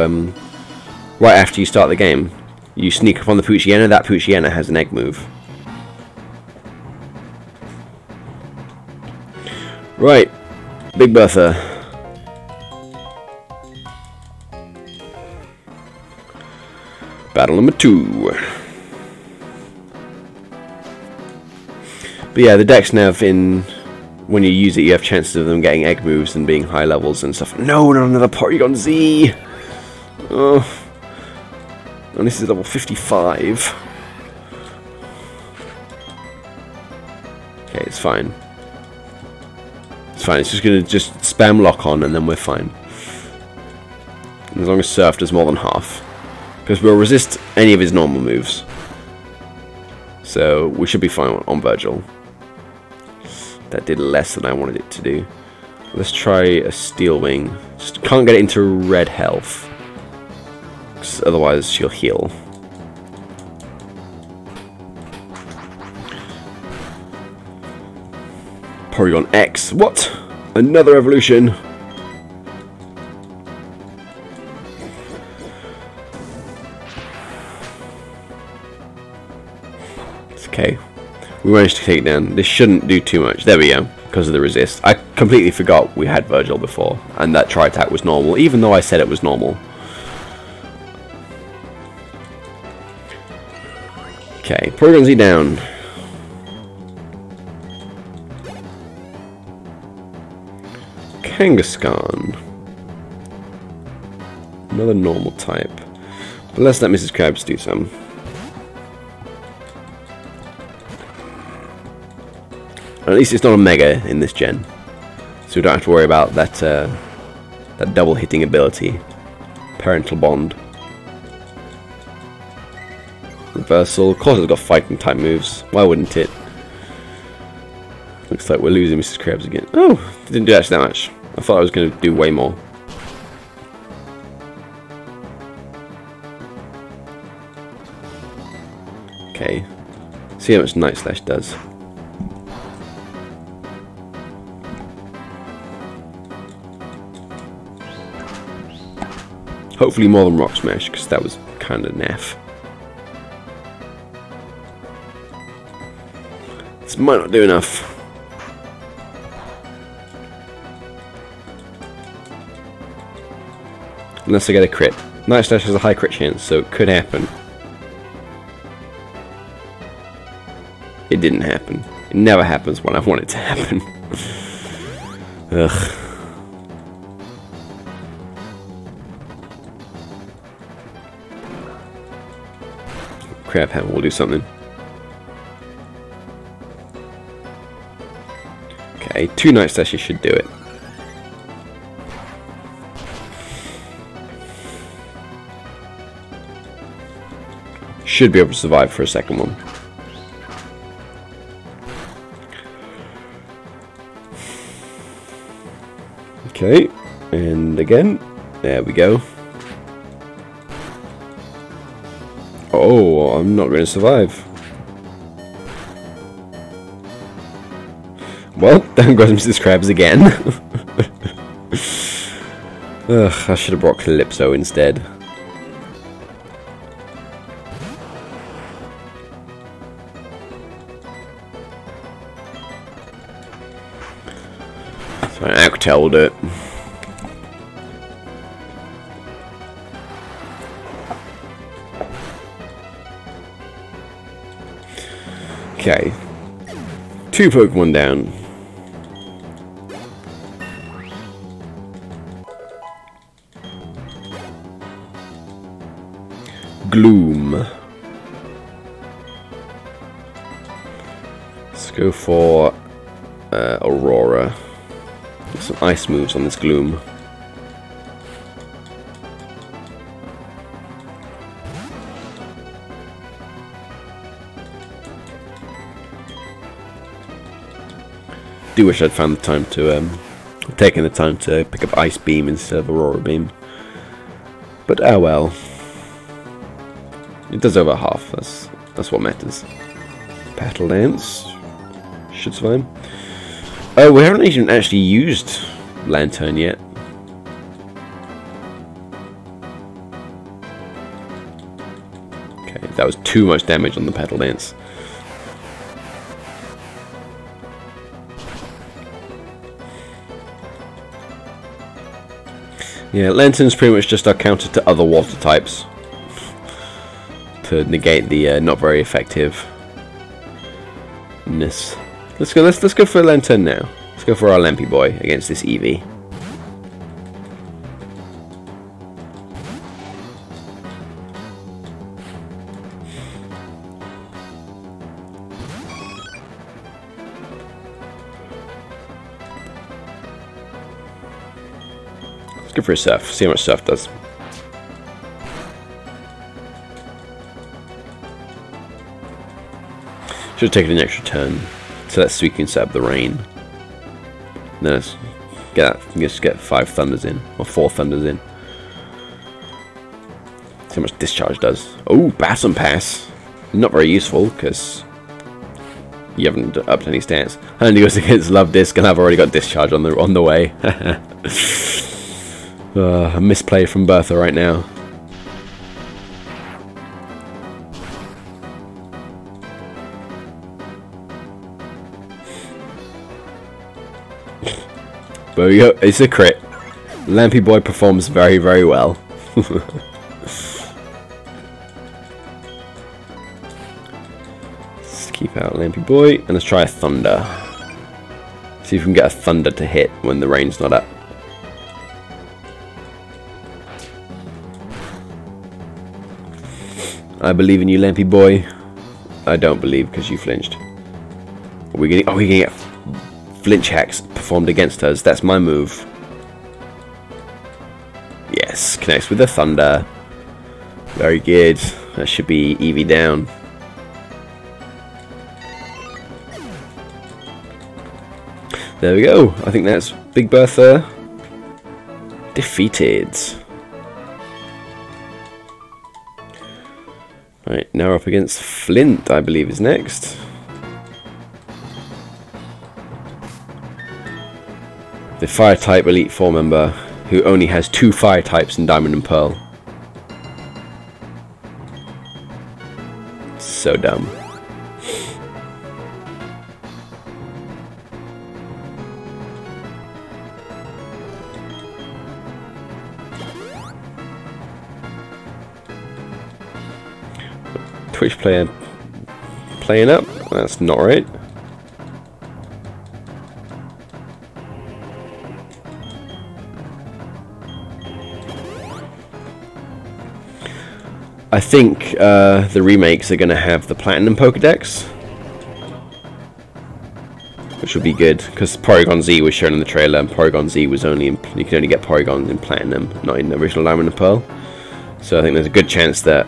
start the game, you sneak up on the Poochyena. That Poochyena has an egg move. Right, Big Bertha. Battle number 2. But yeah, the Dex Nab in. When you use it, you have chances of them getting egg moves and being high levels and stuff. No, not another Porygon Z! Oh. And this is level 55. Okay, it's fine. It's fine, it's just gonna just spam lock on and then we're fine. And as long as Surf does more than half. Because we'll resist any of his normal moves. So, we should be fine on Virgil. That did less than I wanted it to do. Let's try a Steel Wing. Just can't get it into red health. Otherwise she'll heal. Porygon X. What? Another evolution. It's okay. We managed to take it down. This shouldn't do too much. There we go. Because of the resist. I completely forgot we had Virgil before. And that Tri-Attack was normal. Even though I said it was normal. Okay. Porygon Z down. Kangaskhan. Another normal type. But let's let Mrs. Krabs do some. At least it's not a Mega in this gen, so we don't have to worry about that that double hitting ability. Parental Bond, Reversal. Of course, it's got fighting type moves. Why wouldn't it? Looks like we're losing Mrs. Krabs again. Oh, didn't do actually that much. I thought I was going to do way more. Okay, see how much Night Slash does. Hopefully more than Rock Smash, because that was kind of naff. This might not do enough. Unless I get a crit. Night Slash has a high crit chance, so it could happen. It didn't happen. It never happens when I want it to happen. Ugh. Crab Hammer will do something. Okay, 2 Night Slashes should do it. Should be able to survive for a second one. Okay, and again. There we go. Oh, I'm not going to survive. Well, down goes Mrs. Krabs again. Ugh, I should have brought Calypso instead. So I Aquatell'd it. Okay, 2 Pokemon down. Gloom. Let's go for Aurora. Get some ice moves on this Gloom. I do wish I'd found the time to taken the time to pick up Ice Beam instead of Aurora Beam, but oh well. It does over half. That's what matters. Petal Dance should survive. Oh, we haven't even actually used Lantern yet. Okay, that was too much damage on the Petal Dance. Yeah, Lantern's pretty much just our counter to other water types to negate the not very effectiveness. Let's go for Lantern now. Let's go for our Lampy Boy against this Eevee. Good for a Surf. See how much Surf does. Should have taken an extra turn. So that's Suicune set up the Rain. Then let's get that. Just get 5 Thunders in, or 4 Thunders in. See how much Discharge does. Oh, Baton Pass. Not very useful because You haven't upped any stance. Handy goes against Love Disc, and I've already got Discharge on the way. A misplay from Bertha right now. There we go. It's a crit. Lampy Boy performs very, very well. Let's keep out Lampy Boy, and let's try a Thunder. See if we can get a Thunder to hit when the rain's not up. I believe in you, Lampy Boy. I don't believe because you flinched. Are we getting? Oh, we can get flinch hacks performed against us. That's my move. Yes, connects with the Thunder. Very good. That should be Eevee down. There we go. I think that's Big Bertha defeated. Right, now we're up against Flint, I believe, is next. The Fire-type Elite Four member who only has 2 Fire types in Diamond and Pearl. So dumb. Twitch player playing up? That's not right. I think the remakes are going to have the Platinum Pokedex, which will be good because Porygon Z was shown in the trailer, and Porygon Z was only in, you could only get Porygon in Platinum, not in the original Diamond and Pearl. So I think there's a good chance that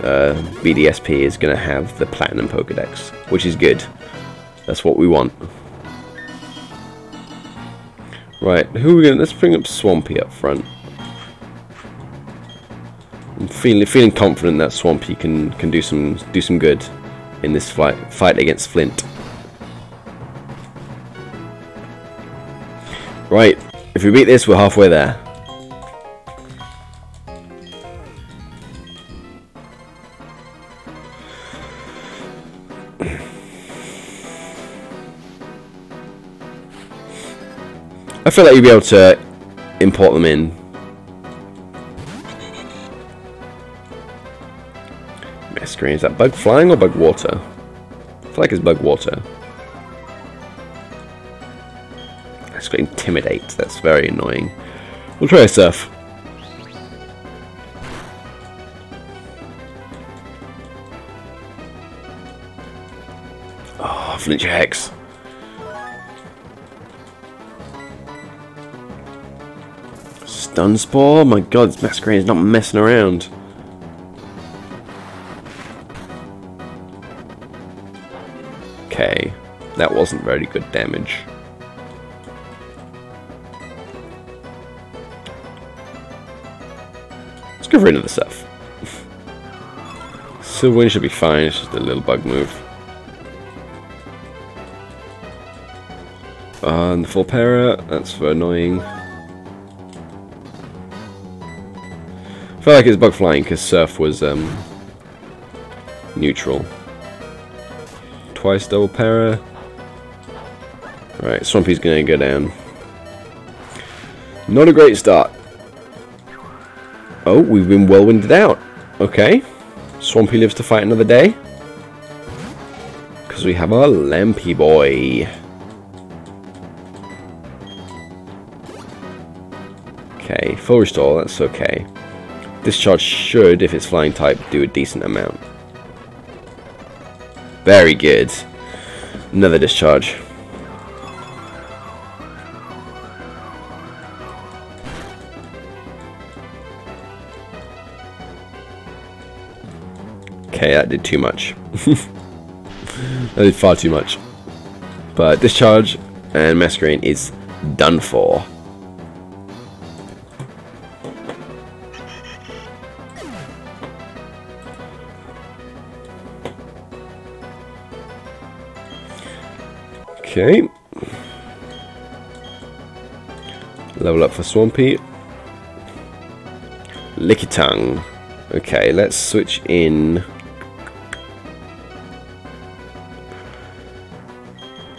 BDSP is going to have the Platinum Pokedex, which is good. That's what we want. Right, who are we going to? Let's bring up Swampy up front. I'm feeling confident that Swampy can do some good in this fight against Flint. Right, if we beat this, we're halfway there. I feel like you'll be able to import them in. Screen. Is that bug flying or bug water? I feel like it's bug water. That's got intimidate. That's very annoying. We'll try a surf. Oh, flinch hex. Stun spore. My God, this Masquerade's not messing around. Okay, that wasn't very good damage. Let's get rid of the stuff. Silverwing should be fine, it's just a little bug move. And the full para, that's for annoying. I feel like it's bug flying because surf was neutral. Twice double para. Alright, Swampy's gonna go down. Not a great start. Oh, we've been whirlwinded out. Okay. Swampy lives to fight another day. Because we have our Lampy Boy. Okay, full restore, that's okay. Discharge should, if it's flying type, do a decent amount. Very good. Another discharge. Okay, that did too much. That did far too much. But discharge and Masquerain is done for. Okay. Level up for Swampy. Lickitung. Okay, let's switch in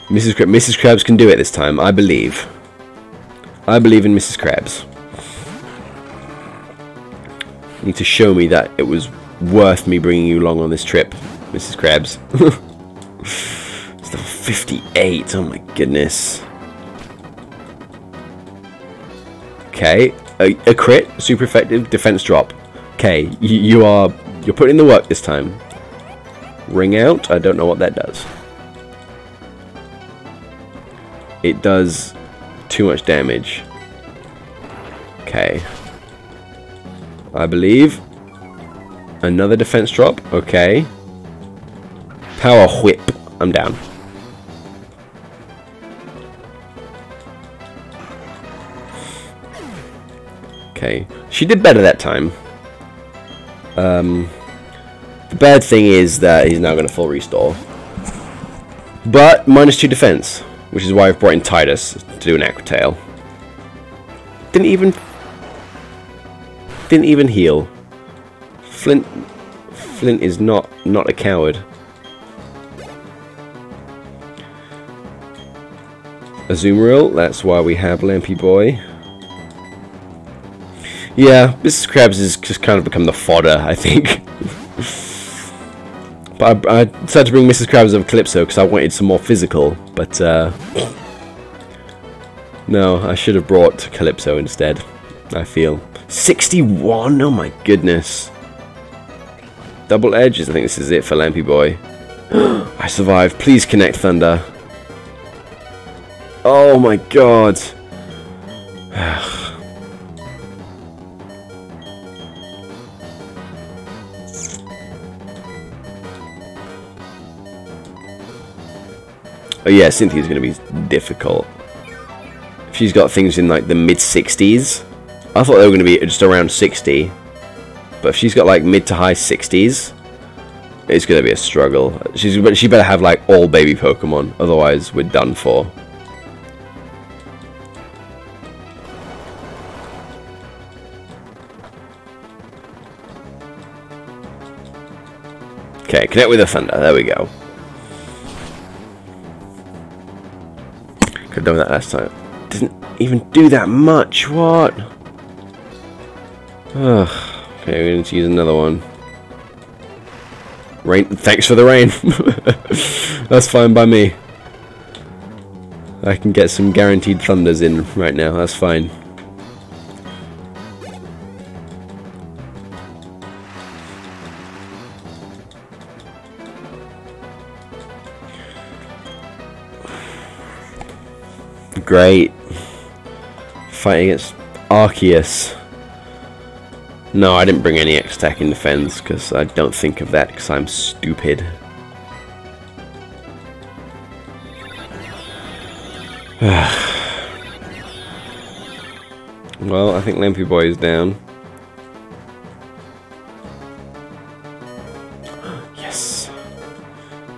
Mrs. Krabs. Mrs. Krabs can do it this time, I believe. I believe in Mrs. Krabs. You need to show me that it was worth me bringing you along on this trip, Mrs. Krabs. It's level 58. Oh my goodness. Okay, a crit, super effective defense drop. Okay, you're putting in the work this time. Ring out. I don't know what that does. It does too much damage. Okay. I believe. Another defense drop. Okay. Power whip. I'm down. Okay. She did better that time. The bad thing is that he's now going to full restore. But minus 2 defense. Which is why I've brought in Titus to do an Aqua Tail. Didn't even heal. Flint is not a coward. Azumarill, that's why we have Lampy Boy. Yeah, Mrs. Krabs has just kind of become the fodder, I think. But I decided to bring Mrs. Krabs over Calypso because I wanted some more physical, but no, I should have brought Calypso instead, I feel. 61? Oh my goodness. Double edges, I think this is it for Lampy Boy. I survived. Please connect Thunder. Oh my god. Oh yeah, Cynthia's going to be difficult. She's got things in like the mid-60s. I thought they were going to be just around 60. But if she's got like mid to high 60s, it's going to be a struggle. She better have like all baby Pokemon, otherwise we're done for. Okay, connect with the Thunder. There we go. Could have done that last time. Didn't even do that much. What? Ugh. Okay, we need to use another one. Rain. Thanks for the rain. That's fine by me. I can get some guaranteed Thunders in right now. That's fine. Great. Fighting against Arceus. No, I didn't bring any X-Attack in defense because I don't think of that because I'm stupid. Well, I think Lampy Boy is down. Yes.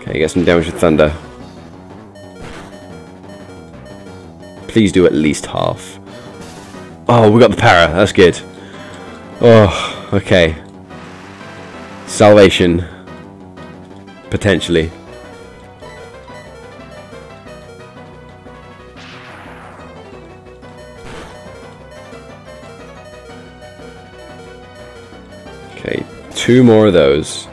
Okay, get some damage with Thunder. Please do at least half. Oh, we got the para. That's good. Oh, okay. Salvation. Potentially. Okay, 2 more of those.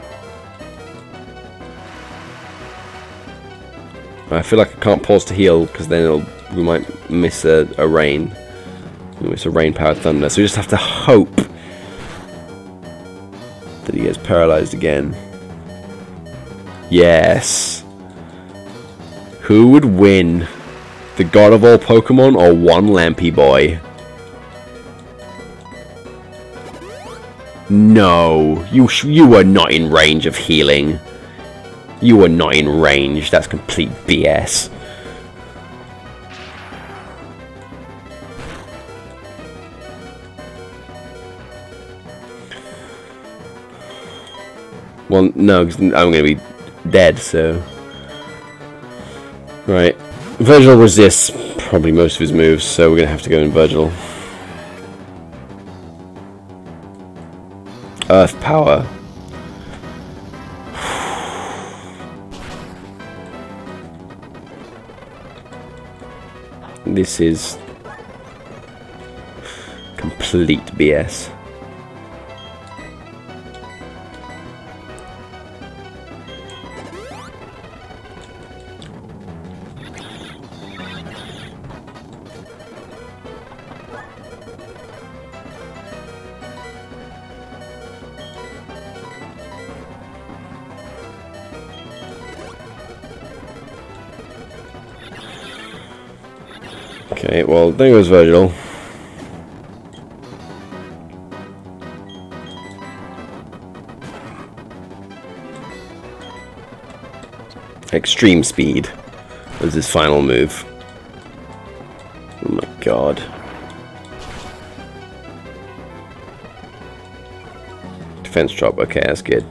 I feel like I can't pause to heal because then we might miss a rain. It's a rain-powered Thunder, so we just have to hope that he gets paralyzed again. Yes! Who would win? The god of all Pokemon or one Lampy Boy? No! You were not in range of healing. You were not in range. That's complete BS. Well, no, because I'm going to be dead, so... Right. Virgil resists probably most of his moves, so we're going to have to go in Virgil. Earth Power. This is complete BS. Okay, well, there goes Virgil. Extreme Speed was his final move. Oh my god. Defense drop, okay, that's good.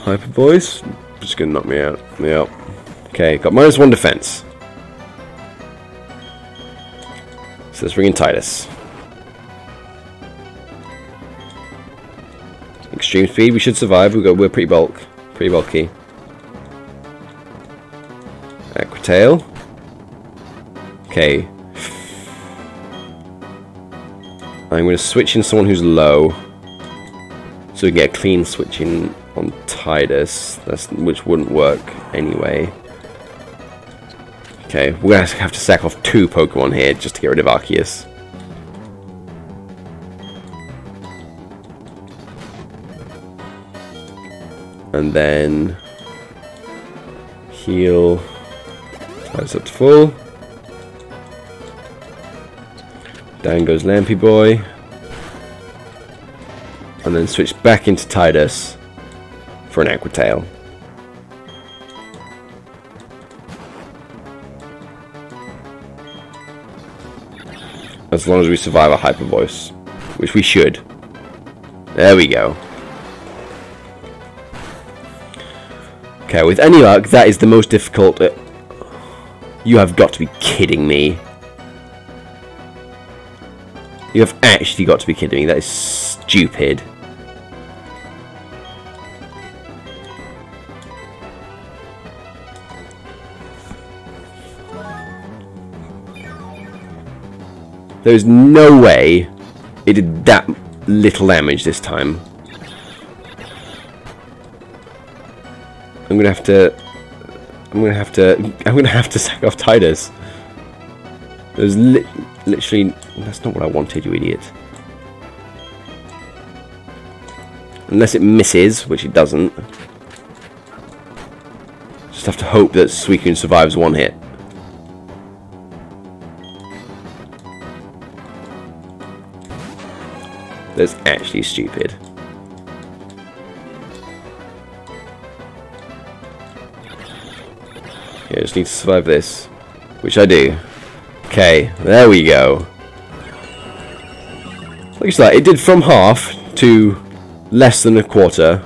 Hyper Voice? Just gonna knock me out. Yep. Okay, got -1 defense. So let's bring in Titus. Extreme Speed, we should survive. We're pretty bulky. Aquatail. Okay. I'm gonna switch in someone who's low, so we can get a clean switch in on Titus. Which wouldn't work anyway. Okay, we're going to have to sack off 2 Pokemon here just to get rid of Arceus. And then heal. Titus up to full. Down goes Lampy Boy. And then switch back into Titus for an Aquatail. As long as we survive a Hyper Voice, which we should. There we go. Okay, with any luck, that is the most difficult... You have got to be kidding me. You have actually got to be kidding me. That is stupid. There is no way it did that little damage this time. I'm gonna have to sack off Titus. There's literally... That's not what I wanted, you idiot. Unless it misses, which it doesn't. Just have to hope that Suicune survives one hit. That's actually stupid. Yeah, I just need to survive this. Which I do. Okay, there we go. Look at that, it did from half to less than a quarter.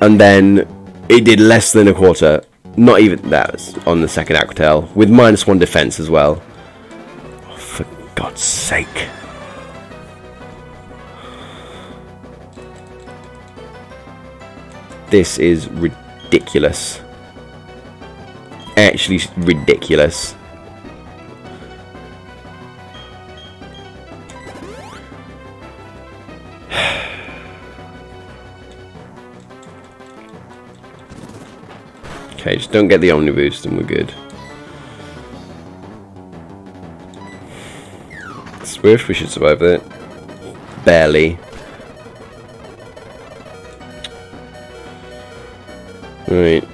And then it did less than a quarter. Not even that, was on the second Aquatail. With -1 defense as well. Oh, for God's sake. This is ridiculous. Actually ridiculous. Okay, just don't get the Omni Boost and we're good. Swift, we should survive that. Barely. Alright,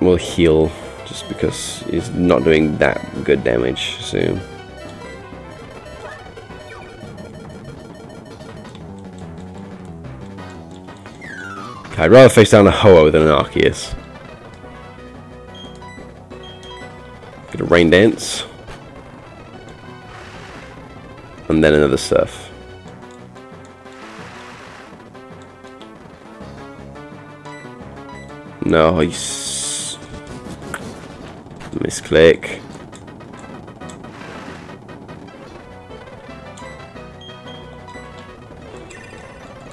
we'll heal, just because he's not doing that good damage, so... Okay, I'd rather face down a Ho-Oh than an Arceus. Get a Rain Dance. And then another Surf. Nice. Misclick.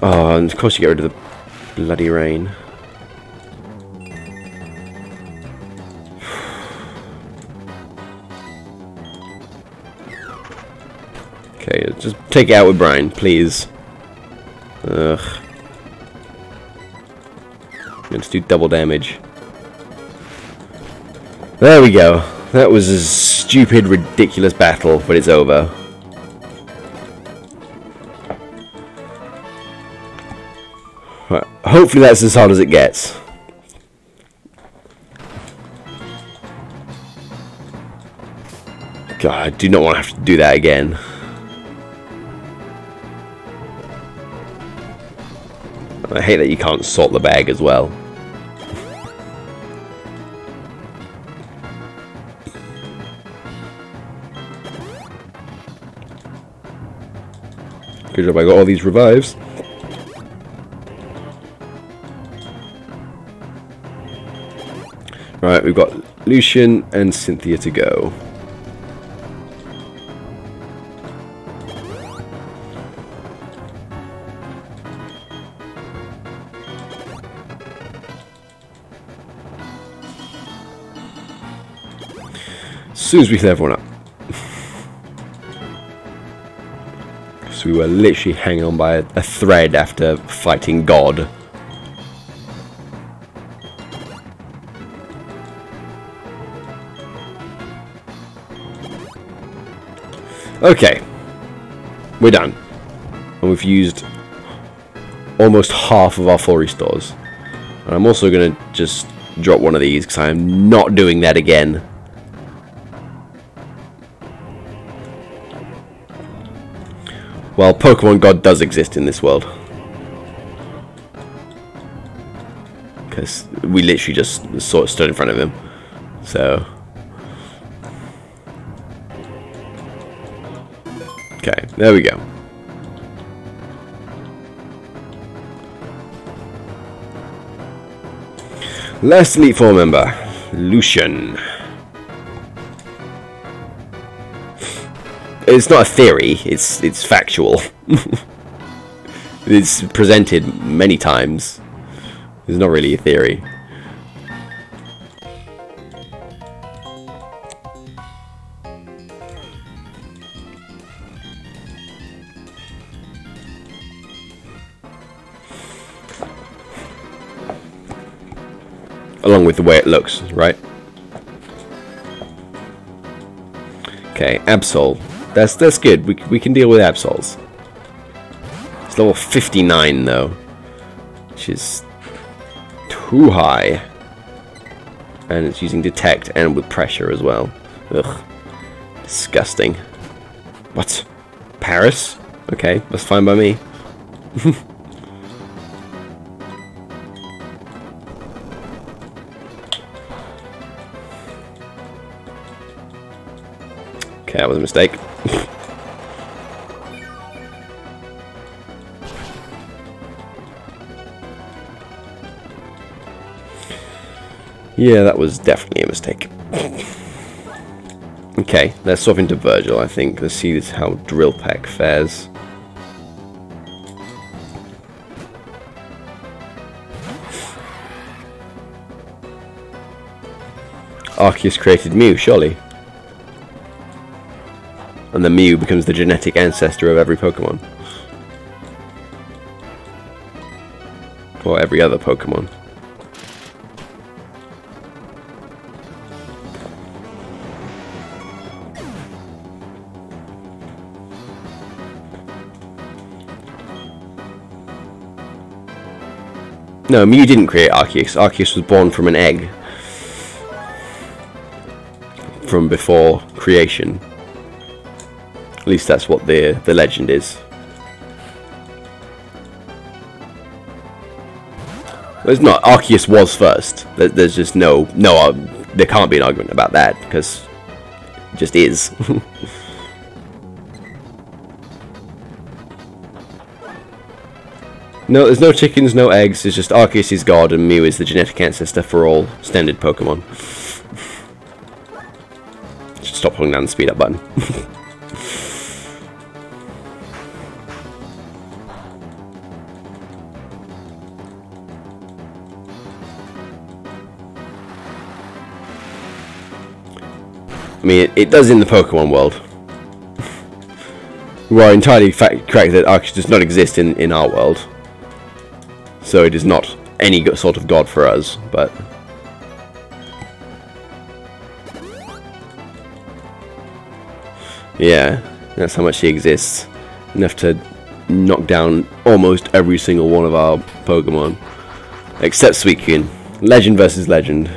Oh, and of course you get rid of the bloody rain. Okay, just take it out with Brian, please. Ugh. Let's do double damage. There we go. That was a stupid, ridiculous battle, but it's over. Right, hopefully that's as hard as it gets. God, I do not want to have to do that again. I hate that you can't sort the bag as well. Good job, I got all these revives. Right, we've got Lucian and Cynthia to go. As soon as we can, everyone up. So we were literally hanging on by a thread after fighting God. Okay, we're done, and we've used almost half of our full restores. And I'm also gonna just drop one of these because I'm not doing that again. Well, Pokemon God does exist in this world. Because we literally just sort of stood in front of him. So. Okay, there we go. Last Elite Four member, Lucian. It's not a theory, it's factual. It's presented many times. It's not really a theory. Along with the way it looks, right? Okay, Absol. That's good. We can deal with Absols. It's level 59 though, which is too high, and it's using detect and with pressure as well. Ugh, disgusting. What? Paris? Okay, that's fine by me. Okay, that was a mistake. Yeah, that was definitely a mistake. Okay, let's swap into Virgil, I think. Let's see how Drill Pack fares. Arceus created Mew, surely. And the Mew becomes the genetic ancestor of every Pokemon. Or every other Pokemon. No, Mew didn't create Arceus. Arceus was born from an egg. From before creation. At least that's what the legend is. Well, it's not. Arceus was first. There's just no. There can't be an argument about that because it just is. No, there's no chickens, no eggs, it's just Arceus is God and Mew is the genetic ancestor for all standard Pokemon. Just stop holding down the speed up button. I mean, it does in the Pokemon world. You are entirely correct that Arceus does not exist in our world. So it is not any sort of god for us, but... yeah, that's how much he exists. Enough to knock down almost every single one of our Pokemon. Except Suicune. Legend versus legend.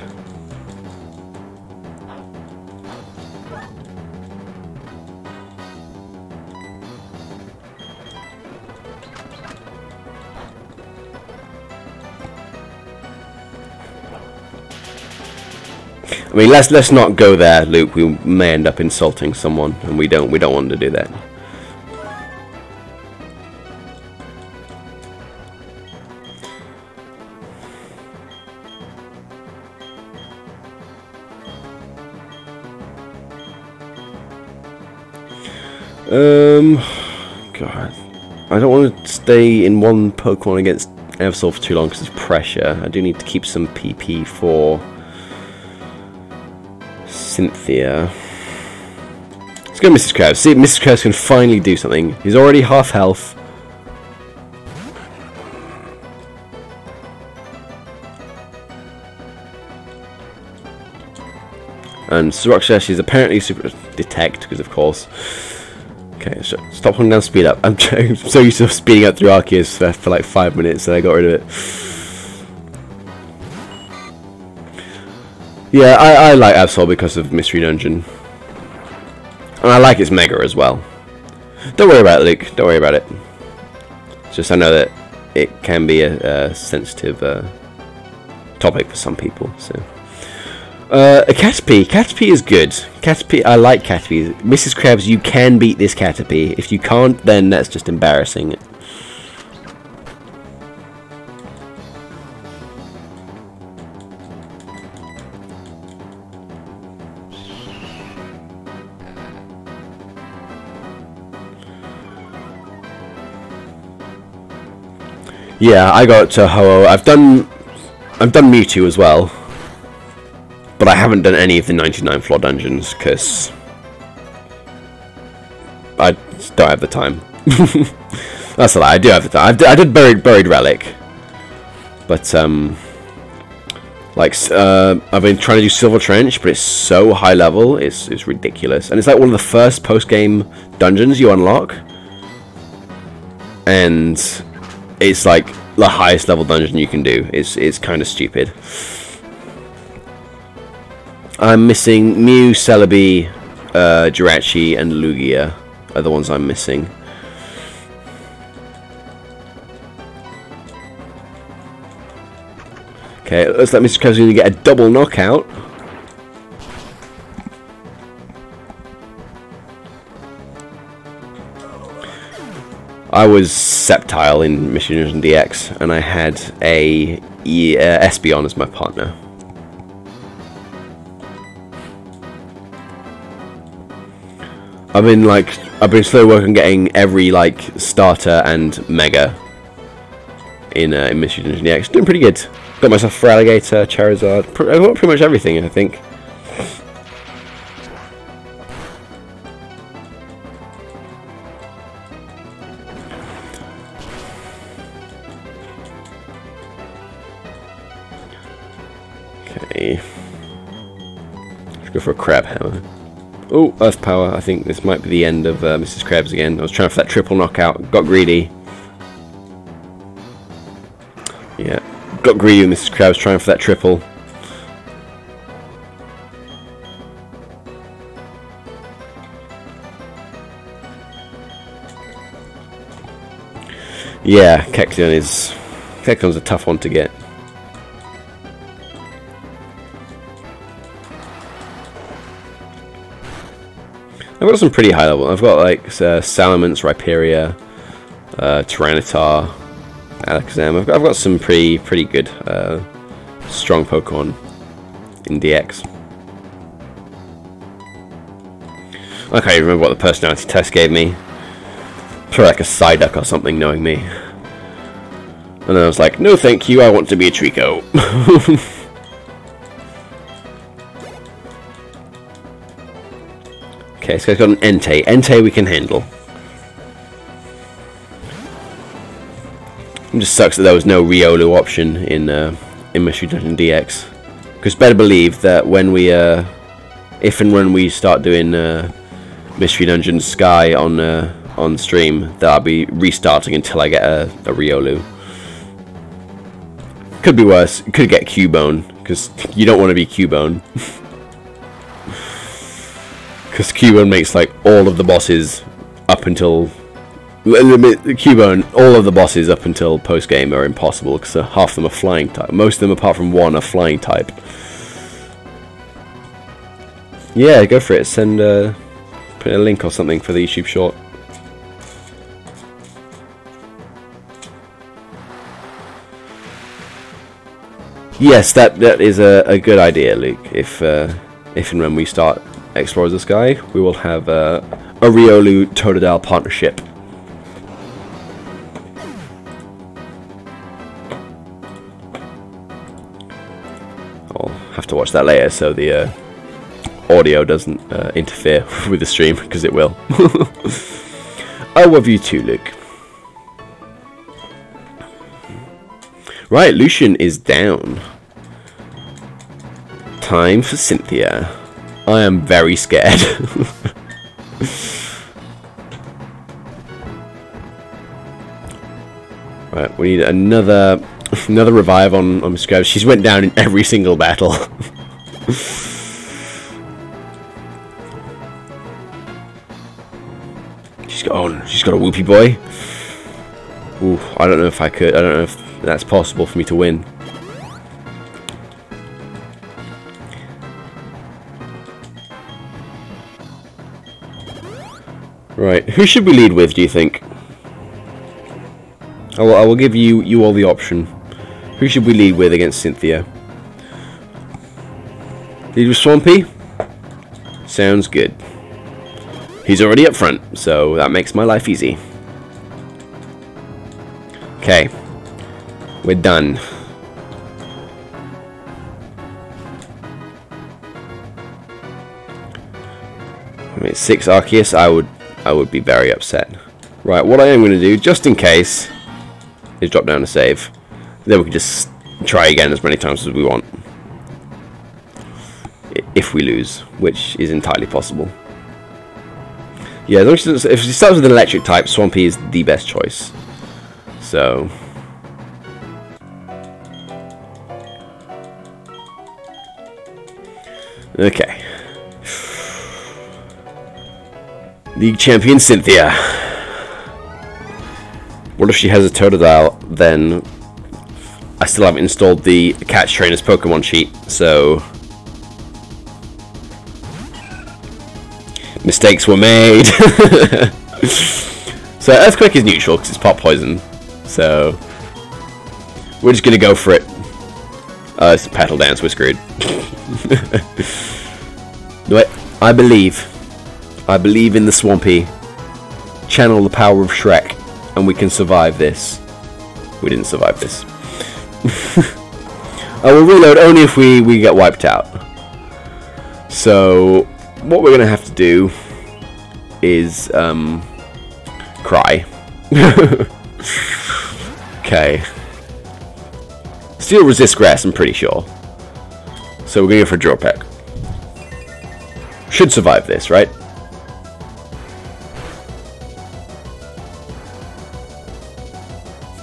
I mean, let's not go there, Luke. We may end up insulting someone, and we don't want to do that. God, I don't want to stay in one Pokemon against Absol for too long because of pressure. I do need to keep some PP for Cynthia. Let's go Mrs. Krabs. See if Mrs. Krabs can finally do something. He's already half health. And Suraksha, she's apparently super detect, because of course. Okay, stop holding down speed up. I'm so used to speeding up through Arceus for like 5 minutes and I got rid of it. Yeah, I like Absol because of Mystery Dungeon. And I like its Mega as well. Don't worry about it, Luke. Don't worry about it. It's just I know that it can be a sensitive topic for some people. So, a Caterpie. Caterpie is good. Caterpie, I like Caterpie. Mrs. Krabs, you can beat this Caterpie. If you can't, then that's just embarrassing. Yeah, I got Ho-Oh. I've done Mewtwo as well, but I haven't done any of the 99 floor dungeons because I don't have the time. That's a lie. I do have the time. I did buried relic, but I've been trying to do Silver Trench, but it's so high level, it's ridiculous, and it's like one of the first post-game dungeons you unlock, and it's like the highest level dungeon you can do. It's kind of stupid. I'm missing Mew, Celebi, Jirachi, and Lugia are the ones I'm missing. Okay, let's let Mr. Krabs get a double knockout. I was Sceptile in Mystery Dungeon DX, and I had a Espeon as my partner. I've been slow working getting every like starter and mega in Mystery Dungeon DX. Doing pretty good. Got myself Feraligatr, Charizard. I got pretty much everything, I think. Let's go for a crab hammer. Oh, Earth Power. I think this might be the end of Mrs. Krabs again. I was trying for that triple knockout. Got greedy. Yeah. Got greedy with Mrs. Krabs trying for that triple. Yeah, Kecleon's a tough one to get. I've got some pretty high level. I've got like Salamence, Rhyperia, Tyranitar, Alakazam. I've got some pretty good strong Pokemon in DX. I can't even remember what the personality test gave me. Probably like a Psyduck or something, knowing me. And then I was like, no thank you, I want to be a Trico. Okay, this guy's got an Entei. Entei we can handle. It just sucks that there was no Riolu option in Mystery Dungeon DX. Because better believe that when we, if and when we start doing Mystery Dungeon Sky on stream, that I'll be restarting until I get a Riolu. Could be worse. Could get Cubone, because you don't want to be Cubone. Because Cubone makes like all of the bosses up until Cubone. All of the bosses up until post game are impossible because half of them are flying type. Most of them, apart from one, are flying type. Yeah, go for it. Send put a link or something for the YouTube short. Yes, that is a good idea, Luke. If and when we start Explorers of the Sky, we will have a Riolu Totodile partnership. I'll have to watch that later, so the audio doesn't interfere with the stream, because it will. I love you too, Luke. Right, Lucian is down. Time for Cynthia. I am very scared. Right, we need another revive on Mrs. Krabs. She's went down in every single battle. She's got a Whoopi Boy. Ooh, I don't know if I could. I don't know if that's possible for me to win. Right, who should we lead with, do you think? I will give you all the option. Who should we lead with against Cynthia? Lead with Swampy? Sounds good. He's already up front, so that makes my life easy. Okay. We're done. I mean, 6 Arceus, I would be very upset. Right, what I am going to do, just in case, is drop down a save. Then we can just try again as many times as we want. If we lose, which is entirely possible. Yeah, as long as if she starts with an electric type, Swampy is the best choice. So... okay. League champion Cynthia. What if she has a Totodile? Then I still haven't installed the Catch Trainer's Pokemon sheet, so mistakes were made. So Earthquake is neutral because it's Pot Poison. So we're just gonna go for it. It's Petal Dance. We're screwed. Wait, I believe in the Swampy. Channel the power of Shrek, and we can survive this. We didn't survive this. I will reload only if we get wiped out. So what we're gonna have to do is cry. Okay. Steel resist grass, I'm pretty sure. So we're going to go for a draw pack. Should survive this, right?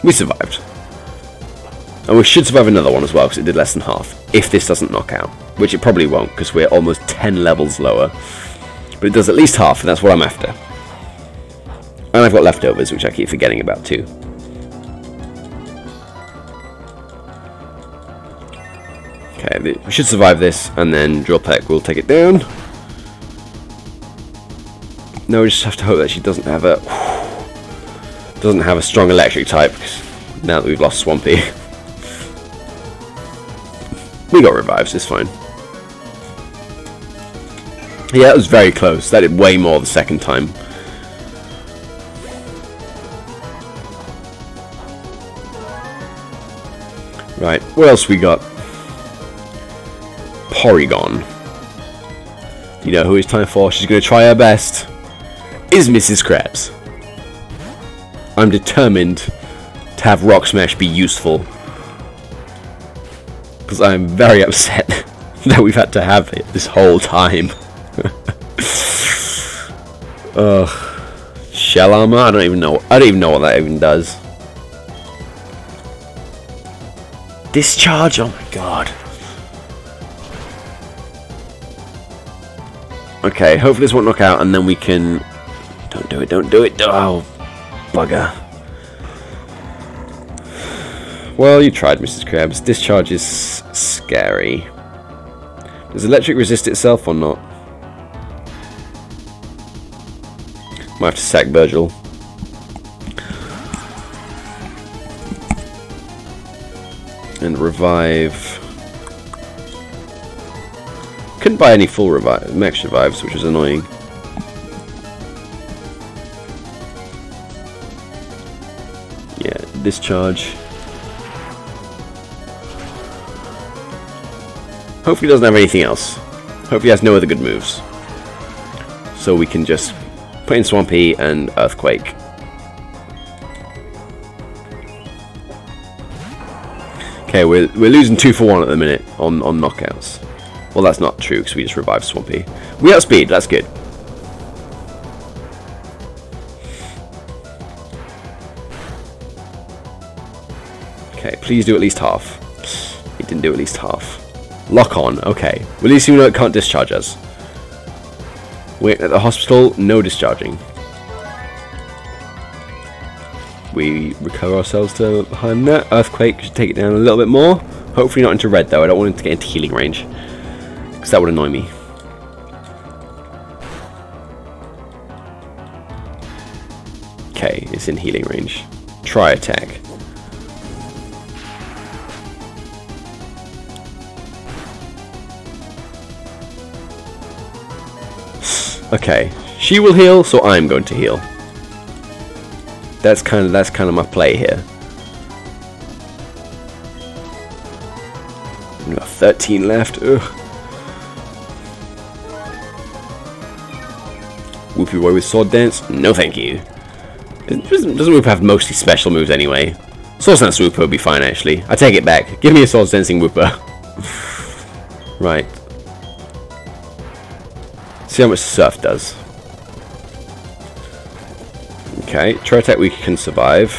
We survived. And we should survive another one as well, because it did less than half. If this doesn't knock out. Which it probably won't, because we're almost 10 levels lower. But it does at least half, and that's what I'm after. And I've got leftovers, which I keep forgetting about too. Okay, we should survive this, and then Drillpeck will take it down. Now we just have to hope that she doesn't have a strong electric type. now that we've lost Swampy. We got revives, it's fine. Yeah, that was very close. That did way more the second time. Right, what else we got? Porygon. You know who it's time for. She's going to try her best. Is Mrs. Krabs. I'm determined to have Rock Smash be useful. Because I'm very upset that we've had to have it this whole time. Ugh. Shell armor? I don't even know. I don't even know what that even does. Discharge? Oh my god. Okay, hopefully this won't knock out and then we can... Don't do it, don't do it. Oh, bugger. Well, you tried, Mrs. Krabs. Discharge is scary. Does electric resist itself or not? Might have to sack Virgil. And revive. Couldn't buy any full revive, max revives, which is annoying. Yeah, discharge. Hopefully, he doesn't have anything else. Hopefully, he has no other good moves. So we can just put in Swampy and Earthquake. Okay, we're losing 2 for 1 at the minute on knockouts. Well, that's not true because we just revived Swampy. We outspeed. That's good. Okay, please do at least half. It didn't do at least half. Lock on. Okay. Well, at least you know it can't discharge us. We're at the hospital. No discharging. We recover ourselves to behind that. Earthquake should take it down a little bit more. Hopefully not into red though. I don't want it to get into healing range. Because that would annoy me. Okay, it's in healing range. Try attack. Okay. She will heal, so I'm going to heal. That's kind of my play here. We've got 13 left. Ugh. Wooper boy with sword dance? No, thank you. Doesn't Wooper have mostly special moves anyway? Sword dance Wooper would be fine actually. I take it back. Give me a sword dancing Wooper. Right. See how much surf does. Okay, try attack we can survive.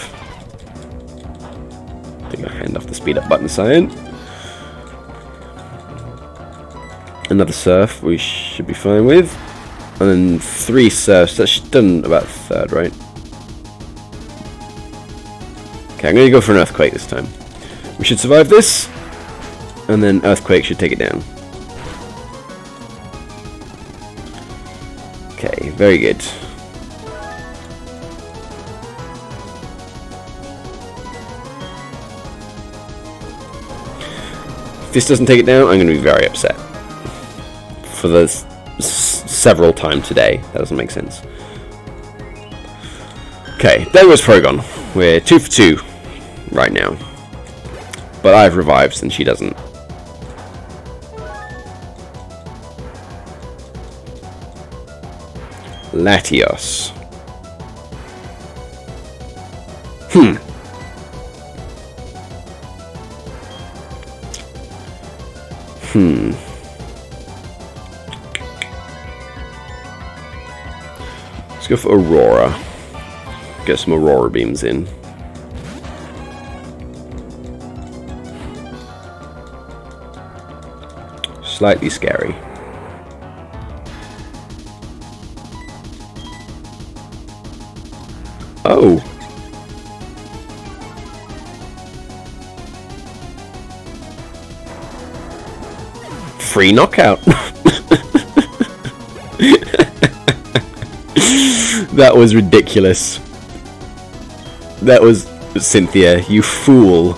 Take my hand off the speed up button sign. Another surf we should be fine with. And then 3 surfs, that's done about third, right? Okay, I'm going to go for an earthquake this time. We should survive this. And then earthquake should take it down. Okay, very good. If this doesn't take it down, I'm going to be very upset. For the several times today. That doesn't make sense. Okay, there was Porygon. We're 2 for 2 right now. But I have revives and she doesn't. Latios. Hmm. Hmm. Let's go for Aurora. Get some Aurora beams in. Slightly scary. Oh. Free knockout. That was ridiculous. That was Cynthia, you fool.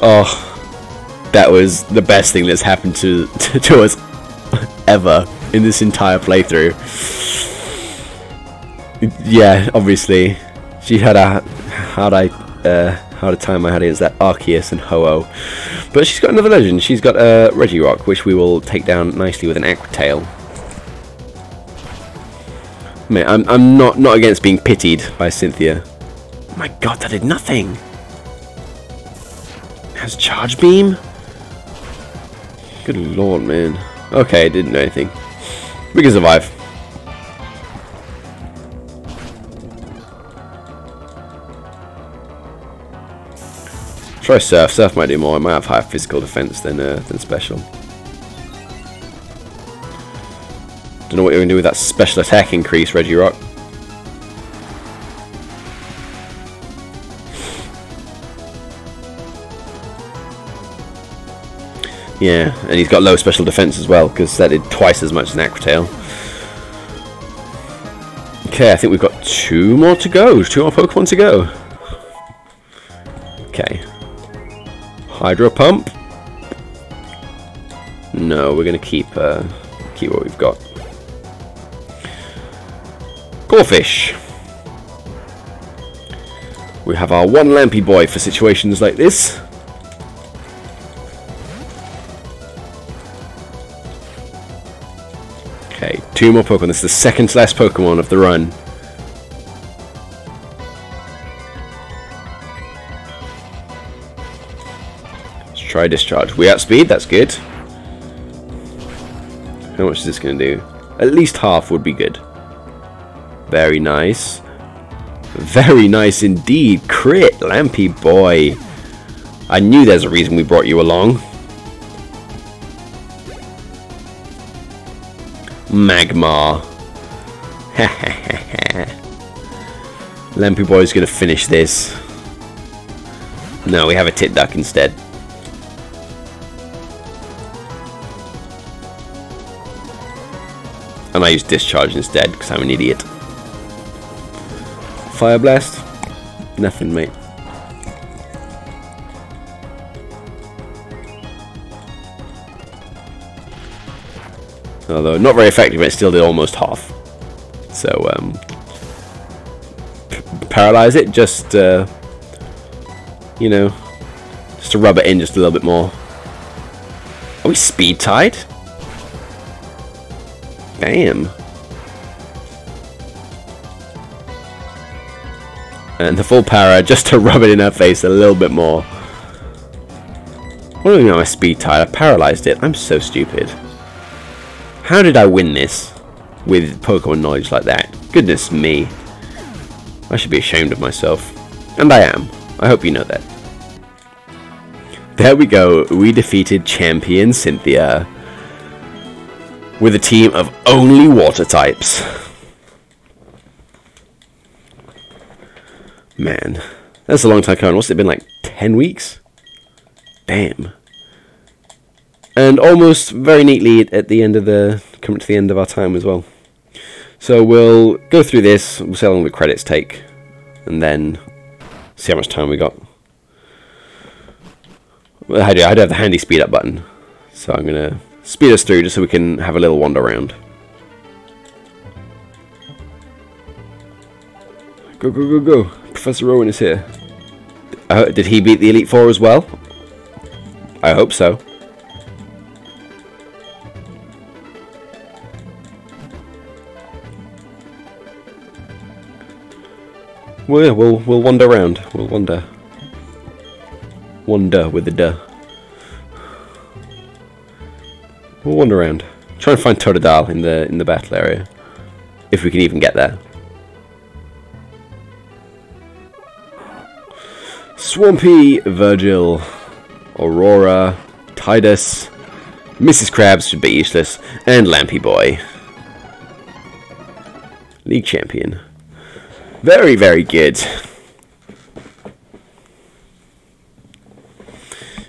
Oh, that was the best thing that's happened to us ever in this entire playthrough. Yeah, obviously. She had a hard time I had against that Arceus and Ho-Oh. But she's got another legend. She's got a Regirock, which we will take down nicely with an Aqua Tail. Man, I'm not against being pitied by Cynthia. Oh my god, that did nothing. Has Charge Beam? Good lord, man. Okay, it didn't do anything. We can survive. Try Surf. Surf might do more. It might have higher physical defense than special. Don't know what you're going to do with that special attack increase, Regirock. Yeah, and he's got low special defense as well, because that did twice as much as an Aquatail. Okay, I think we've got two more to go. Two more Pokemon to go. Okay. Hydro Pump. No, we're going to keep what we've got. Gorefish. We have our one Lampy Boy for situations like this. Okay, two more Pokemon. This is the second last Pokemon of the run. Try Discharge. We outspeed, that's good. How much is this going to do? At least half would be good. Very nice. Very nice indeed. Crit, Lampy Boy. I knew there's a reason we brought you along. Magmar. Lampy Boy's going to finish this. No, we have a Titduck instead. And I use Discharge instead, because I'm an idiot. Fire Blast? Nothing, mate. Although, not very effective, it still did almost half. So, paralyze it, just, you know, just to rub it in just a little bit more. Are we speed tied? Damn. And the full para just to rub it in her face a little bit more. What do you mean by my speed tied? I paralyzed it. I'm so stupid. How did I win this with Pokemon knowledge like that? Goodness me. I should be ashamed of myself. And I am. I hope you know that. There we go. We defeated Champion Cynthia. With a team of only water types. Man, that's a long time coming. What's it been, like 10 weeks? Damn. And almost very neatly at the end of the, coming to the end of our time as well. So we'll go through this, we'll see how long the credits take, and then see how much time we got. Well, I do have the handy speed up button, so I'm going to speed us through just so we can have a little wander around. Go, go, go, go. Professor Owen is here. Did he beat the Elite Four as well? I hope so. Well, yeah, we'll wander around. We'll wander. Wander with the duh. We'll wander around. Try and find Totodile in the battle area. If we can even get there. Swampy, Virgil, Aurora, Titus, Mrs. Krabs should be useless, and Lampy Boy. League champion. Very, very good.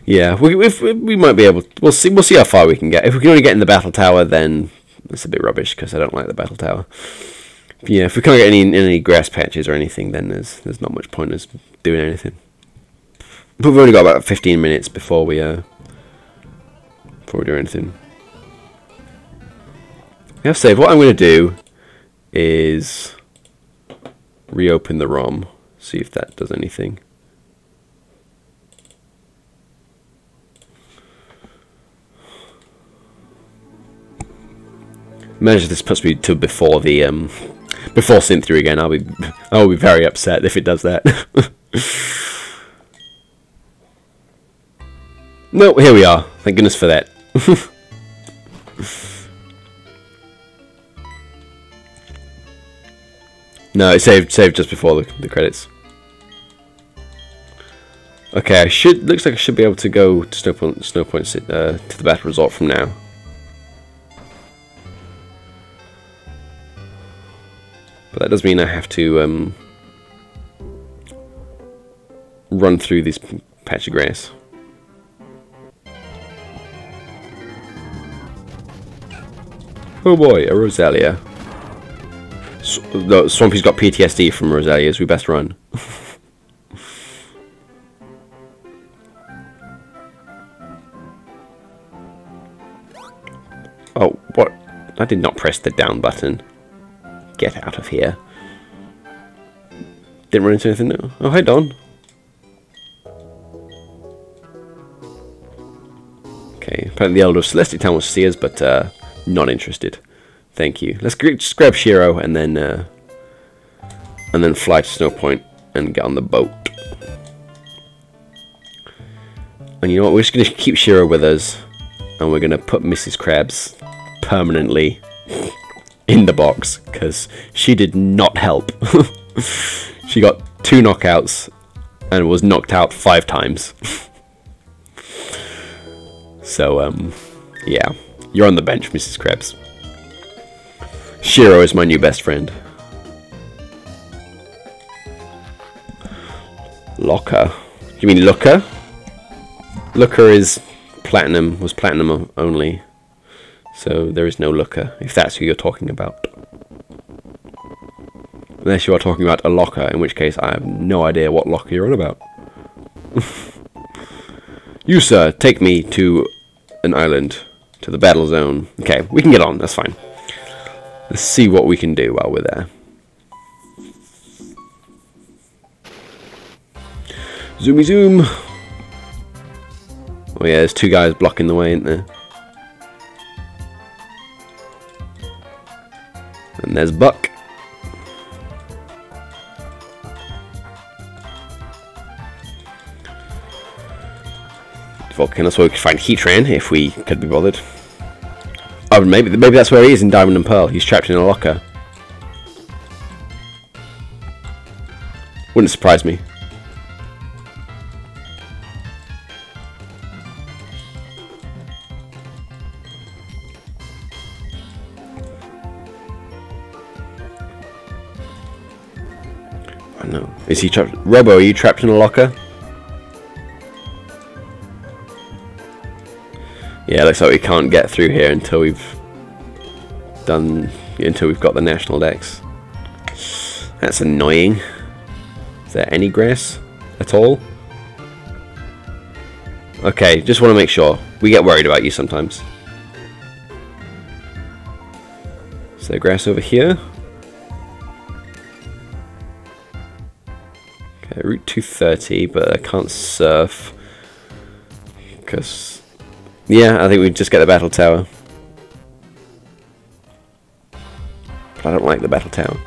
Yeah, we might be able to, we'll see how far we can get. If we can only get in the battle tower, then that's a bit rubbish because I don't like the battle tower. Yeah, if we can't get any grass patches or anything, then there's not much point in us doing anything. But we've only got about 15 minutes before we do anything. We have saved. What I'm going to do is reopen the ROM, see if that does anything. Measure this puts me to before Cynthia again. I'll be very upset if it does that. No, here we are. Thank goodness for that. No, it saved just before the credits. Okay, looks like I should be able to go to Snowpoint to the battle resort from now. But that does mean I have to run through this patch of grass. Oh boy, a Rosalia. Swampy's got PTSD from Rosalias, we best run. Oh, what? I did not press the down button. Get out of here. Didn't run into anything now. Oh, hi Don. Okay, apparently the Elder of Celestic Town wants to see us, but not interested. Thank you. Let's just grab Shiro and then fly to Snowpoint and get on the boat. And you know what? We're just going to keep Shiro with us, and we're going to put Mrs. Krabs permanently in the box because she did not help. She got 2 knockouts and was knocked out 5 times. So yeah, you're on the bench, Mrs. Krabs. Shiro is my new best friend. Locker. You mean Looker? Looker is platinum, was platinum only. So there is no Looker, if that's who you're talking about. Unless you are talking about a Locker, in which case I have no idea what Locker you're on about. You, sir, take me to an island, to the battle zone. Okay, we can get on, that's fine. Let's see what we can do while we're there. Zoomy zoom! Oh yeah, there's 2 guys blocking the way, ain't there? And there's Buck. Volcanoes where we could find Heatran if we could be bothered. Oh, maybe that's where he is in Diamond and Pearl. He's trapped in a locker. Wouldn't surprise me. I don't know. Is he trapped? Robo, are you trapped in a locker? Yeah, looks like we can't get through here until we've got the national decks. That's annoying. Is there any grass at all? Okay, just want to make sure. We get worried about you sometimes. Is there grass over here? Okay, Route 230, but I can't surf because. Yeah, I think we just get the battle tower. But I don't like the battle tower.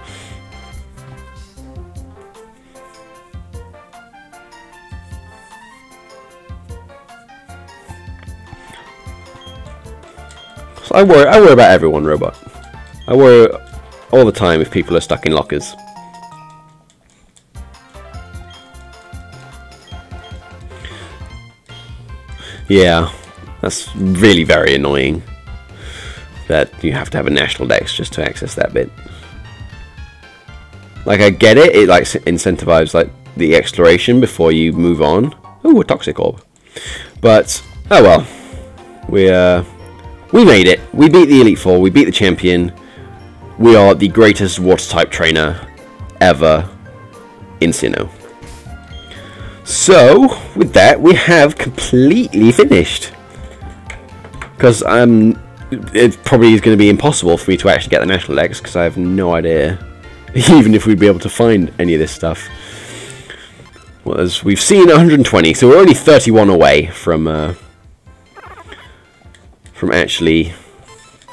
So I worry about everyone, Robot. I worry all the time if people are stuck in lockers. Yeah. That's really very annoying that you have to have a national dex just to access that bit. Like, I get it. It, like, incentivizes, like, the exploration before you move on. Ooh, a Toxic Orb. But, oh well. We made it. We beat the Elite Four. We beat the champion. We are the greatest water-type trainer ever in Sinnoh. So, with that, we have completely finished. Because it probably is going to be impossible for me to actually get the National Dex, because I have no idea, even if we'd be able to find any of this stuff. Well, as we've seen 120, so we're only 31 away from actually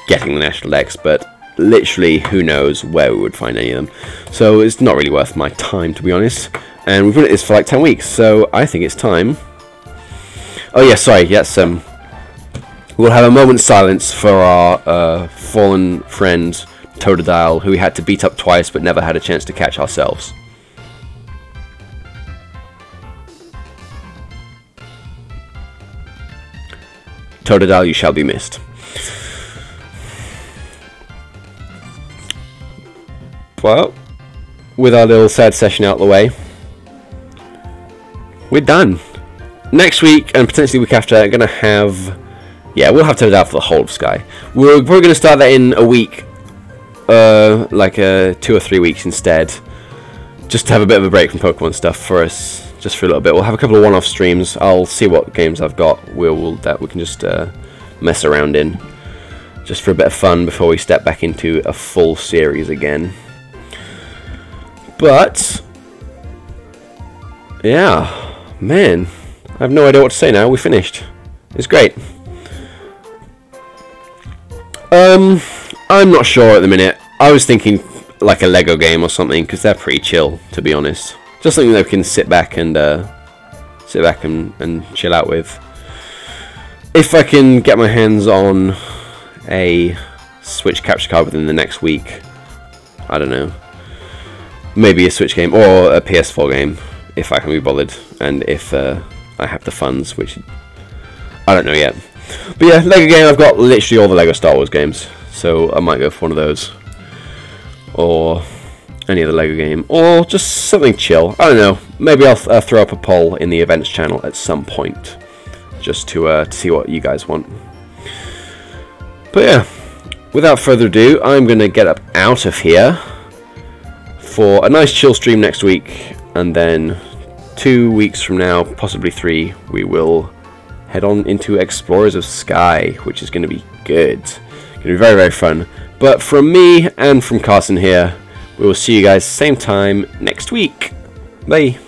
getting the National Dex, but literally who knows where we would find any of them. So it's not really worth my time, to be honest. And we've been at this for like 10 weeks, so I think it's time. Oh yeah, sorry, yes, we'll have a moment's silence for our fallen friend Totodile, who we had to beat up twice but never had a chance to catch ourselves. Totodile, you shall be missed. Well, with our little sad session out the way, we're done. Next week, and potentially week after, I'm going to have... yeah, we'll have to do that for the whole of Sky. We're probably going to start that in a week, like 2 or 3 weeks instead. Just to have a bit of a break from Pokemon stuff for us, just for a little bit. We'll have a couple of one-off streams. I'll see what games I've got that we can just mess around in. Just for a bit of fun before we step back into a full series again. But, yeah, man, I have no idea what to say now. We finished. It's great. I'm not sure at the minute. I was thinking like a Lego game or something, because they're pretty chill, to be honest. Just something that we can sit back and chill out with. If I can get my hands on a Switch capture card within the next week, I don't know. Maybe a Switch game or a PS4 game, if I can be bothered, and if I have the funds, which I don't know yet. But yeah, Lego game, I've got literally all the Lego Star Wars games, so I might go for one of those, or any other Lego game, or just something chill. I don't know, maybe I'll throw up a poll in the events channel at some point, just to see what you guys want. But yeah, without further ado, I'm going to get up out of here for a nice chill stream next week, and then 2 weeks from now, possibly 3, we will head on into Explorers of Sky, which is going to be good. Going to be very, very fun. But from me and from Carson here, we will see you guys same time next week. Bye.